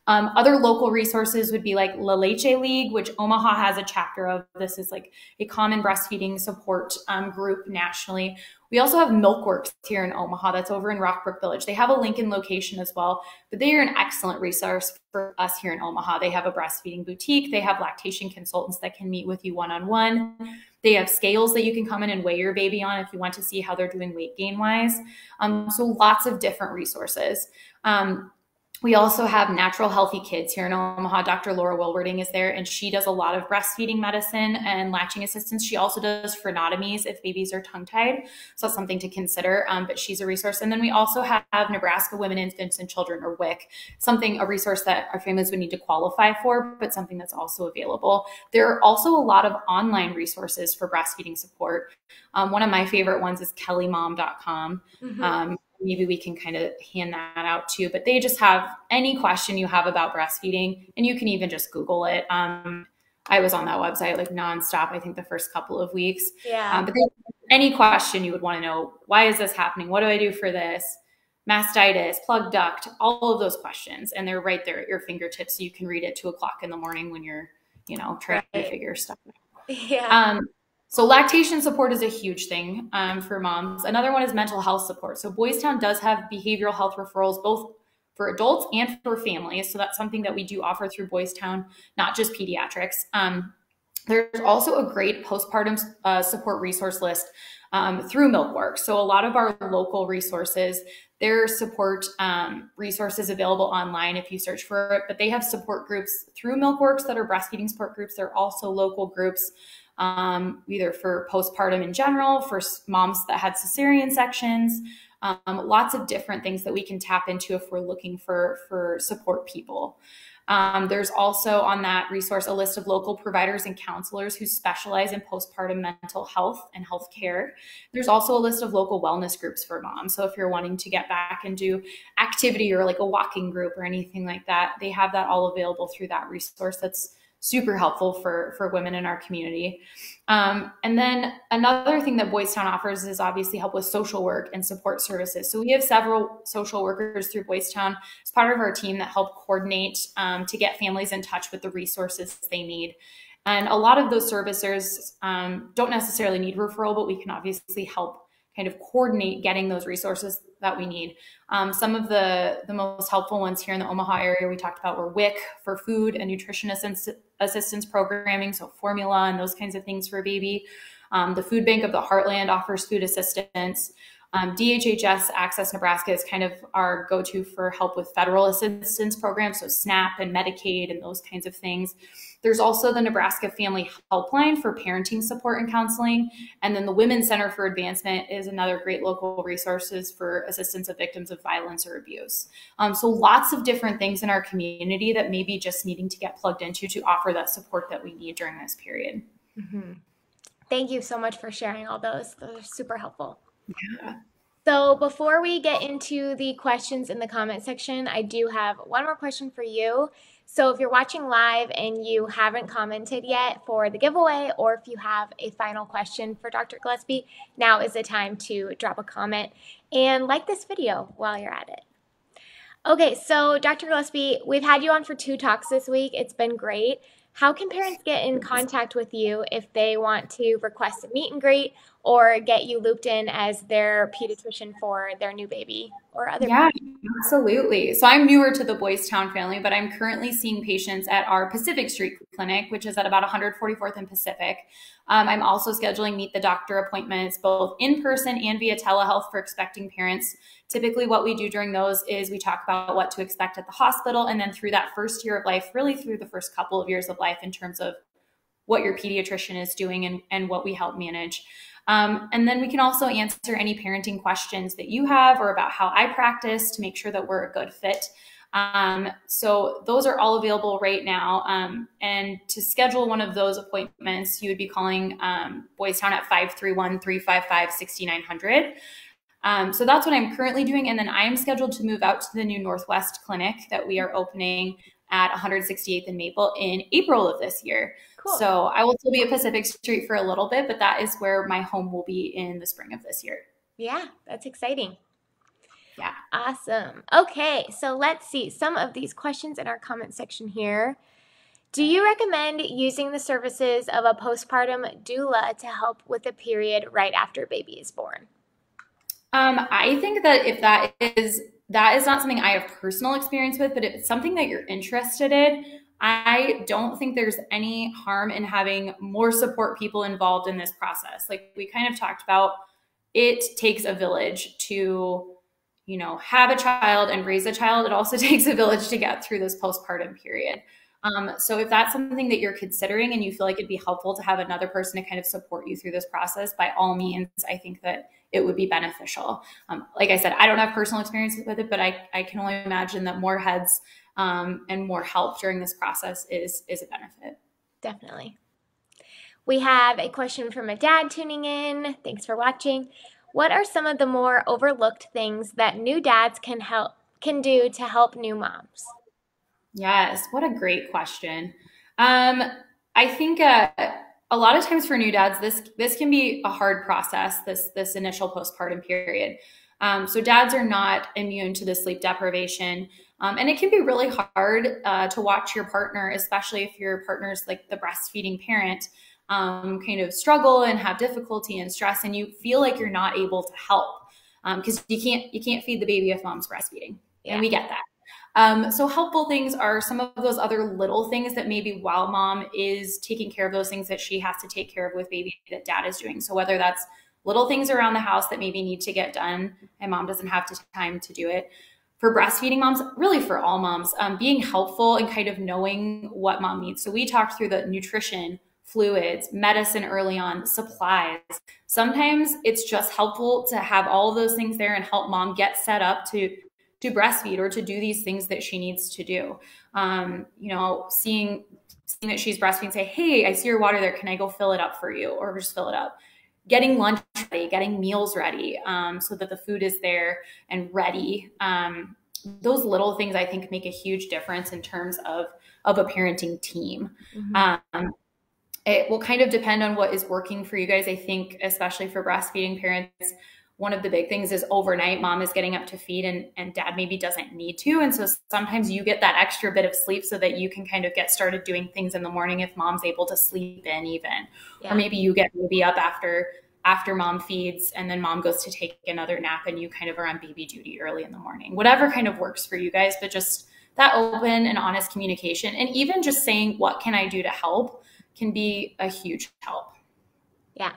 Um, other local resources would be like La Leche League, which Omaha has a chapter of. This is like a common breastfeeding support um, group nationally. We also have MilkWorks here in Omaha, that's over in Rockbrook Village. They have a Lincoln location as well, but they are an excellent resource for us here in Omaha. They have a breastfeeding boutique. They have lactation consultants that can meet with you one-on-one. They have scales that you can come in and weigh your baby on if you want to see how they're doing weight gain wise. Um, so lots of different resources. Um, We also have Natural Healthy Kids here in Omaha. Doctor Laura Wilwerding is there, and she does a lot of breastfeeding medicine and latching assistance. She also does frenotomies if babies are tongue-tied, so that's something to consider, um, but she's a resource. And then we also have Nebraska Women, Infants, and Children, or W I C, something, a resource that our families would need to qualify for, but something that's also available. There are also a lot of online resources for breastfeeding support. Um, one of my favorite ones is kelly mom dot com. Mm-hmm. um, Maybe we can kind of hand that out too, but they just have any question you have about breastfeeding, and you can even just Google it. Um, I was on that website like nonstop, I think the first couple of weeks. Yeah. Um, but they, any question you would want to know, why is this happening? What do I do for this? Mastitis, plug duct, all of those questions. And they're right there at your fingertips. So you can read it two o'clock in the morning when you're, you know, trying right. to figure stuff out. Yeah. Um, So lactation support is a huge thing um, for moms. Another one is mental health support. So Boys Town does have behavioral health referrals, both for adults and for families. So that's something that we do offer through Boys Town, not just pediatrics. Um, there's also a great postpartum uh, support resource list um, through MilkWorks. So a lot of our local resources, there are support um, resources available online if you search for it, but they have support groups through MilkWorks that are breastfeeding support groups. They're also local groups. Um, either for postpartum in general, for moms that had cesarean sections, um, lots of different things that we can tap into if we're looking for, for support people. Um, there's also on that resource a list of local providers and counselors who specialize in postpartum mental health and health care. There's also a list of local wellness groups for moms. So if you're wanting to get back and do activity or like a walking group or anything like that, they have that all available through that resource. That's super helpful for, for women in our community. Um, and then another thing that Boys Town offers is obviously help with social work and support services. So we have several social workers through Boys Town as part of our team that help coordinate um, to get families in touch with the resources they need. And a lot of those servicers um, don't necessarily need referral, but we can obviously help kind of coordinate getting those resources that we need. Um, some of the, the most helpful ones here in the Omaha area we talked about were W I C for food and nutrition assist assistance programming, so formula and those kinds of things for a baby. Um, the Food Bank of the Heartland offers food assistance. Um, D H H S Access Nebraska is kind of our go-to for help with federal assistance programs, so SNAP and Medicaid and those kinds of things. There's also the Nebraska Family Helpline for parenting support and counseling. And then the Women's Center for Advancement is another great local resources for assistance of victims of violence or abuse. Um, so lots of different things in our community that may be just needing to get plugged into to offer that support that we need during this period. Mm-hmm. Thank you so much for sharing all those. Those are super helpful. Yeah. So before we get into the questions in the comment section, I do have one more question for you. So if you're watching live and you haven't commented yet for the giveaway, or if you have a final question for Doctor Gillespie, now is the time to drop a comment and like this video while you're at it. Okay, so Doctor Gillespie, we've had you on for two talks this week. It's been great. How can parents get in contact with you if they want to request a meet and greet or get you looped in as their pediatrician for their new baby or other? Yeah, baby? Absolutely. So I'm newer to the Boys Town family, but I'm currently seeing patients at our Pacific Street Clinic, which is at about one forty-fourth and Pacific. Um, I'm also scheduling Meet the Doctor appointments, both in person and via telehealth for expecting parents. Typically what we do during those is we talk about what to expect at the hospital, and then through that first year of life, really through the first couple of years of life in terms of what your pediatrician is doing and, and what we help manage. Um, and then we can also answer any parenting questions that you have or about how I practice to make sure that we're a good fit. Um, so those are all available right now. Um, and to schedule one of those appointments, you would be calling um, Boys Town at five three one, three five five, six nine zero zero. Um, so that's what I'm currently doing. And then I am scheduled to move out to the new Northwest Clinic that we are opening at one hundred sixty-eighth and Maple in April of this year. Cool. So I will still be at Pacific Street for a little bit, but that is where my home will be in the spring of this year. Yeah, that's exciting. Yeah. Awesome. Okay, so let's see some of these questions in our comment section here. Do you recommend using the services of a postpartum doula to help with the period right after baby is born? Um, I think that if that is that is not something I have personal experience with, but if it's something that you're interested in, I don't think there's any harm in having more support people involved in this process. Like we kind of talked about, it takes a village to, you know, have a child and raise a child. It also takes a village to get through this postpartum period. Um, so if that's something that you're considering and you feel like it'd be helpful to have another person to kind of support you through this process, by all means, I think that it would be beneficial. Um, like I said, I don't have personal experience with it, but I, I can only imagine that more heads um, and more help during this process is, is a benefit. Definitely. We have a question from a dad tuning in. Thanks for watching. What are some of the more overlooked things that new dads can help can do to help new moms? Yes, what a great question. Um, I think uh, a lot of times for new dads, this this can be a hard process, this, this initial postpartum period. Um, so dads are not immune to the sleep deprivation. Um, and it can be really hard uh, to watch your partner, especially if your partner's like the breastfeeding parent, um, kind of struggle and have difficulty and stress, and you feel like you're not able to help because um, you can't you can't feed the baby if mom's breastfeeding. Yeah. And we get that. Um, so helpful things are some of those other little things that maybe while mom is taking care of those things that she has to take care of with baby that dad is doing. So whether that's little things around the house that maybe need to get done and mom doesn't have time to do it. For breastfeeding moms, really for all moms, um, being helpful and kind of knowing what mom needs. So we talked through the nutrition, fluids, medicine early on, supplies. Sometimes it's just helpful to have all of those things there and help mom get set up to to breastfeed or to do these things that she needs to do. Um, you know, seeing, seeing that she's breastfeeding, say, hey, I see your water there. Can I go fill it up for you? Or just fill it up. Getting lunch ready, getting meals ready um, so that the food is there and ready. Um, those little things I think make a huge difference in terms of, of a parenting team. Mm-hmm. um, it will kind of depend on what is working for you guys. I think, especially for breastfeeding parents, one of the big things is overnight mom is getting up to feed and, and dad maybe doesn't need to. And so sometimes you get that extra bit of sleep so that you can kind of get started doing things in the morning if mom's able to sleep in even. Yeah. Or maybe you get baby up after after mom feeds and then mom goes to take another nap and you kind of are on baby duty early in the morning. Whatever kind of works for you guys, but just that open and honest communication and even just saying, what can I do to help, can be a huge help. Yeah.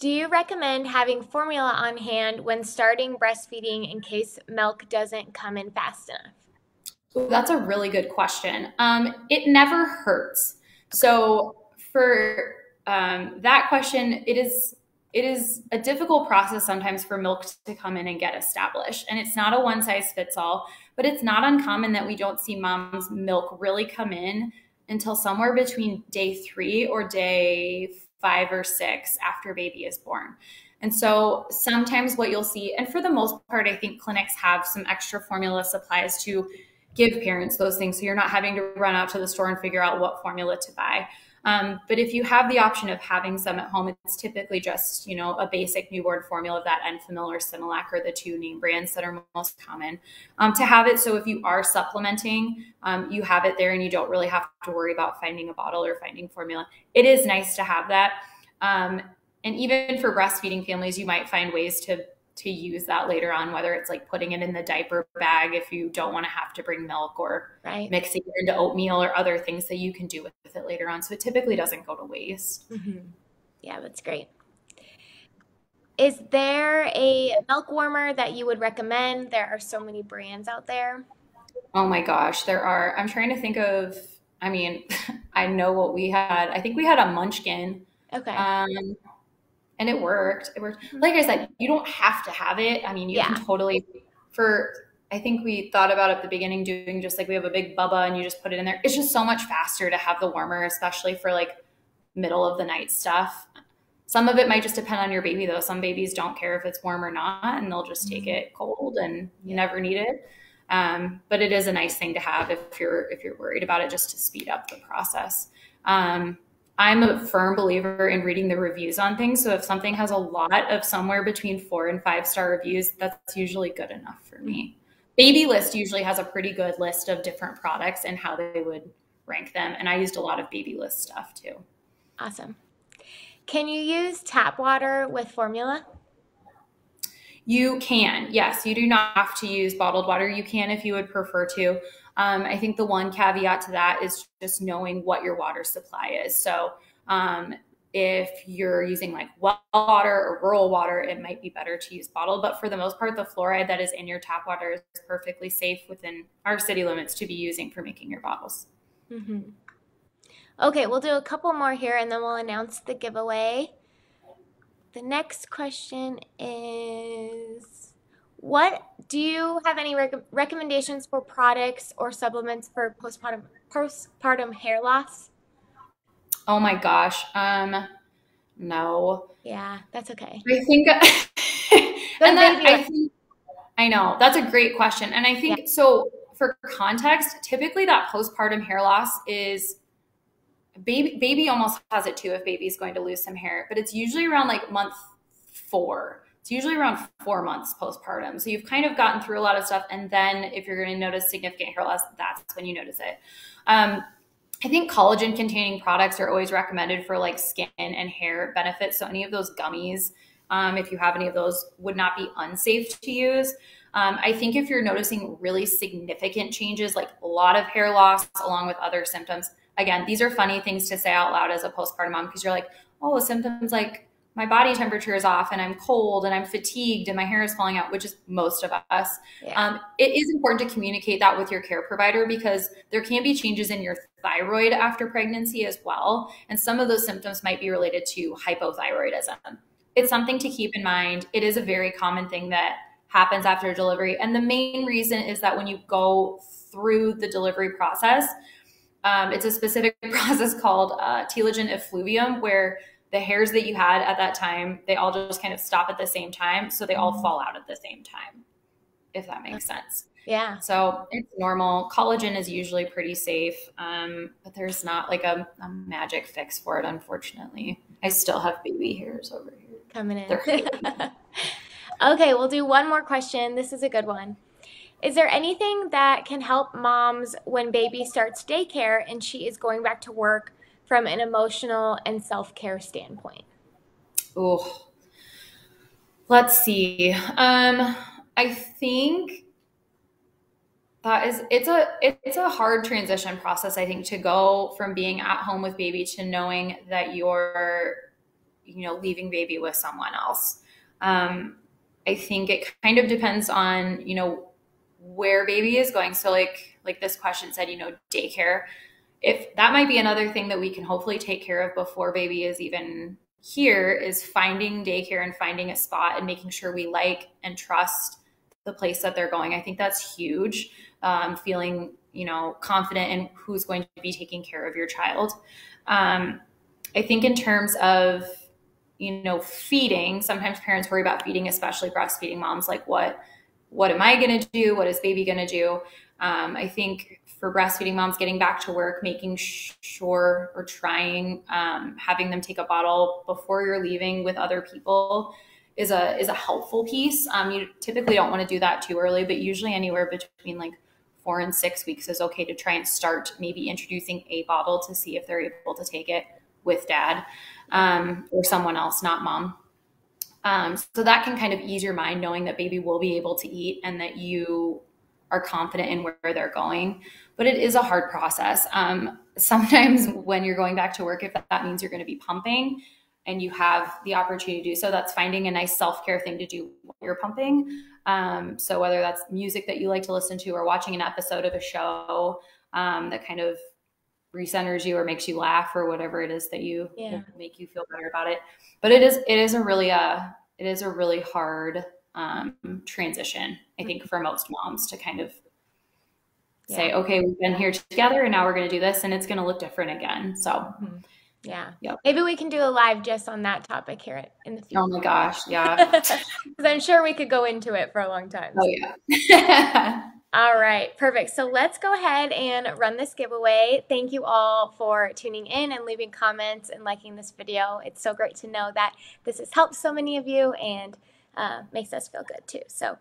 Do you recommend having formula on hand when starting breastfeeding in case milk doesn't come in fast enough? Ooh, that's a really good question. Um, it never hurts. So for um, that question, it is it is a difficult process sometimes for milk to come in and get established. And it's not a one size fits all, but it's not uncommon that we don't see mom's milk really come in until somewhere between day three or day five or six after baby is born. And so sometimes what you'll see, and for the most part, I think clinics have some extra formula supplies to give parents those things. So you're not having to run out to the store and figure out what formula to buy. Um, but if you have the option of having some at home, it's typically just, you know, a basic newborn formula of that Enfamil or Similac are the two name brands that are most common um, to have it. So if you are supplementing, um, you have it there and you don't really have to worry about finding a bottle or finding formula. It is nice to have that. Um, and even for breastfeeding families, you might find ways to to use that later on, whether it's like putting it in the diaper bag if you don't want to have to bring milk, or right, mixing it into oatmeal or other things that you can do with it later on. So it typically doesn't go to waste. Mm-hmm. Yeah, that's great. Is there a milk warmer that you would recommend? There are so many brands out there. Oh my gosh, there are. I'm trying to think of, I mean, I know what we had. I think we had a Munchkin. Okay. Um, And it worked. It worked. Like I said, you don't have to have it. I mean, you yeah. can totally, for I think we thought about at the beginning doing just like, we have a big bubba and you just put it in there. It's just so much faster to have the warmer, especially for like middle of the night stuff. Some of it might just depend on your baby though. Some babies don't care if it's warm or not, and they'll just take it cold and you never need it. Um, but it is a nice thing to have if you're, if you're worried about it, just to speed up the process. Um, I'm a firm believer in reading the reviews on things. So if something has a lot of somewhere between four and five star reviews, that's usually good enough for me. Babylist usually has a pretty good list of different products and how they would rank them. And I used a lot of Babylist stuff too. Awesome. Can you use tap water with formula? You can, yes. You do not have to use bottled water. You can if you would prefer to. Um, I think the one caveat to that is just knowing what your water supply is. So um, if you're using like well water or rural water, it might be better to use bottled. But for the most part, the fluoride that is in your tap water is perfectly safe within our city limits to be using for making your bottles. Mm-hmm. Okay, we'll do a couple more here and then we'll announce the giveaway. The next question is, what do you have any rec recommendations for products or supplements for postpartum, postpartum hair loss? Oh my gosh. Um, no. Yeah, that's okay. I think, and then I, think I know that's a great question. And I think, yeah. So for context, typically that postpartum hair loss is Baby, baby almost has it too if baby's going to lose some hair, but it's usually around like month four. It's usually around four months postpartum. So you've kind of gotten through a lot of stuff. And then if you're going to notice significant hair loss, that's when you notice it. Um, I think collagen containing products are always recommended for like skin and hair benefits. So any of those gummies, um, if you have any of those, would not be unsafe to use. Um, I think if you're noticing really significant changes, like a lot of hair loss along with other symptoms, again, these are funny things to say out loud as a postpartum mom, because you're like, oh, symptoms like my body temperature is off and I'm cold and I'm fatigued and my hair is falling out, which is most of us. Yeah. Um, it is important to communicate that with your care provider, because there can be changes in your thyroid after pregnancy as well. And some of those symptoms might be related to hypothyroidism. It's something to keep in mind. It is a very common thing that happens after delivery. And the main reason is that when you go through the delivery process, Um, it's a specific process called uh, telogen effluvium, where the hairs that you had at that time, they all just kind of stop at the same time. So they all fall out at the same time, if that makes sense. Yeah. So it's normal. Collagen is usually pretty safe, um, but there's not like a, a magic fix for it, unfortunately. I still have baby hairs over here. Coming in. Okay, we'll do one more question. This is a good one. Is there anything that can help moms when baby starts daycare and she is going back to work from an emotional and self-care standpoint? Oh, let's see. Um, I think that is, it's a, it's a hard transition process, I think, to go from being at home with baby to knowing that you're, you know, leaving baby with someone else. Um, I think it kind of depends on, you know, where baby is going. So like, like this question said, you know, daycare, if that might be another thing that we can hopefully take care of before baby is even here, is finding daycare and finding a spot and making sure we like and trust the place that they're going. I think that's huge. Um, feeling, you know, confident in who's going to be taking care of your child. Um, I think in terms of, you know, feeding, sometimes parents worry about feeding, especially breastfeeding moms, like what, What am I going to do? What is baby going to do? Um, I think for breastfeeding moms, getting back to work, making sure or trying, um, having them take a bottle before you're leaving with other people is a, is a helpful piece. Um, you typically don't want to do that too early, but usually anywhere between like four and six weeks is okay to try and start maybe introducing a bottle to see if they're able to take it with dad, um, or someone else, not mom. Um, so that can kind of ease your mind, knowing that baby will be able to eat and that you are confident in where they're going. But it is a hard process. Um, sometimes when you're going back to work, if that means you're going to be pumping and you have the opportunity to do so, that's finding a nice self-care thing to do while you're pumping. Um, so whether that's music that you like to listen to or watching an episode of a show um, that kind of recenters you or makes you laugh or whatever it is that you yeah. make you feel better about it. But it is, it is a really, uh, it is a really hard um, transition, I think, for most moms to kind of yeah. say, okay, we've been here together and now we're going to do this and it's going to look different again. So mm-hmm. yeah. Yep. Maybe we can do a live just on that topic here in the future. Oh my gosh. Yeah. Because I'm sure we could go into it for a long time. Oh yeah. All right. Perfect. So let's go ahead and run this giveaway. Thank you all for tuning in and leaving comments and liking this video. It's so great to know that this has helped so many of you and uh, makes us feel good too. So,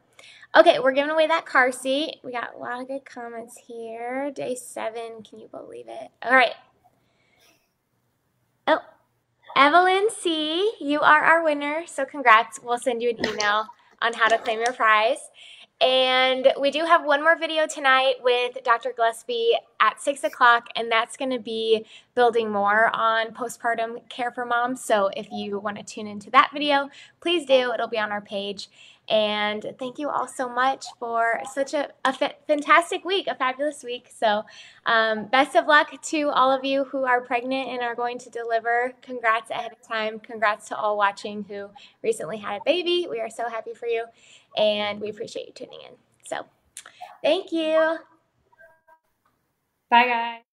okay. We're giving away that car seat. We got a lot of good comments here. Day seven. Can you believe it? All right. Oh, Evelyn C., you are our winner, so congrats. We'll send you an email on how to claim your prize. And we do have one more video tonight with Doctor Gillespie at six o'clock, and that's going to be building more on postpartum care for moms. So if you want to tune into that video, please do. It'll be on our page. And thank you all so much for such a, a fantastic week, a fabulous week. So um, best of luck to all of you who are pregnant and are going to deliver. Congrats ahead of time. Congrats to all watching who recently had a baby. We are so happy for you, and we appreciate you tuning in. So thank you. Bye, guys.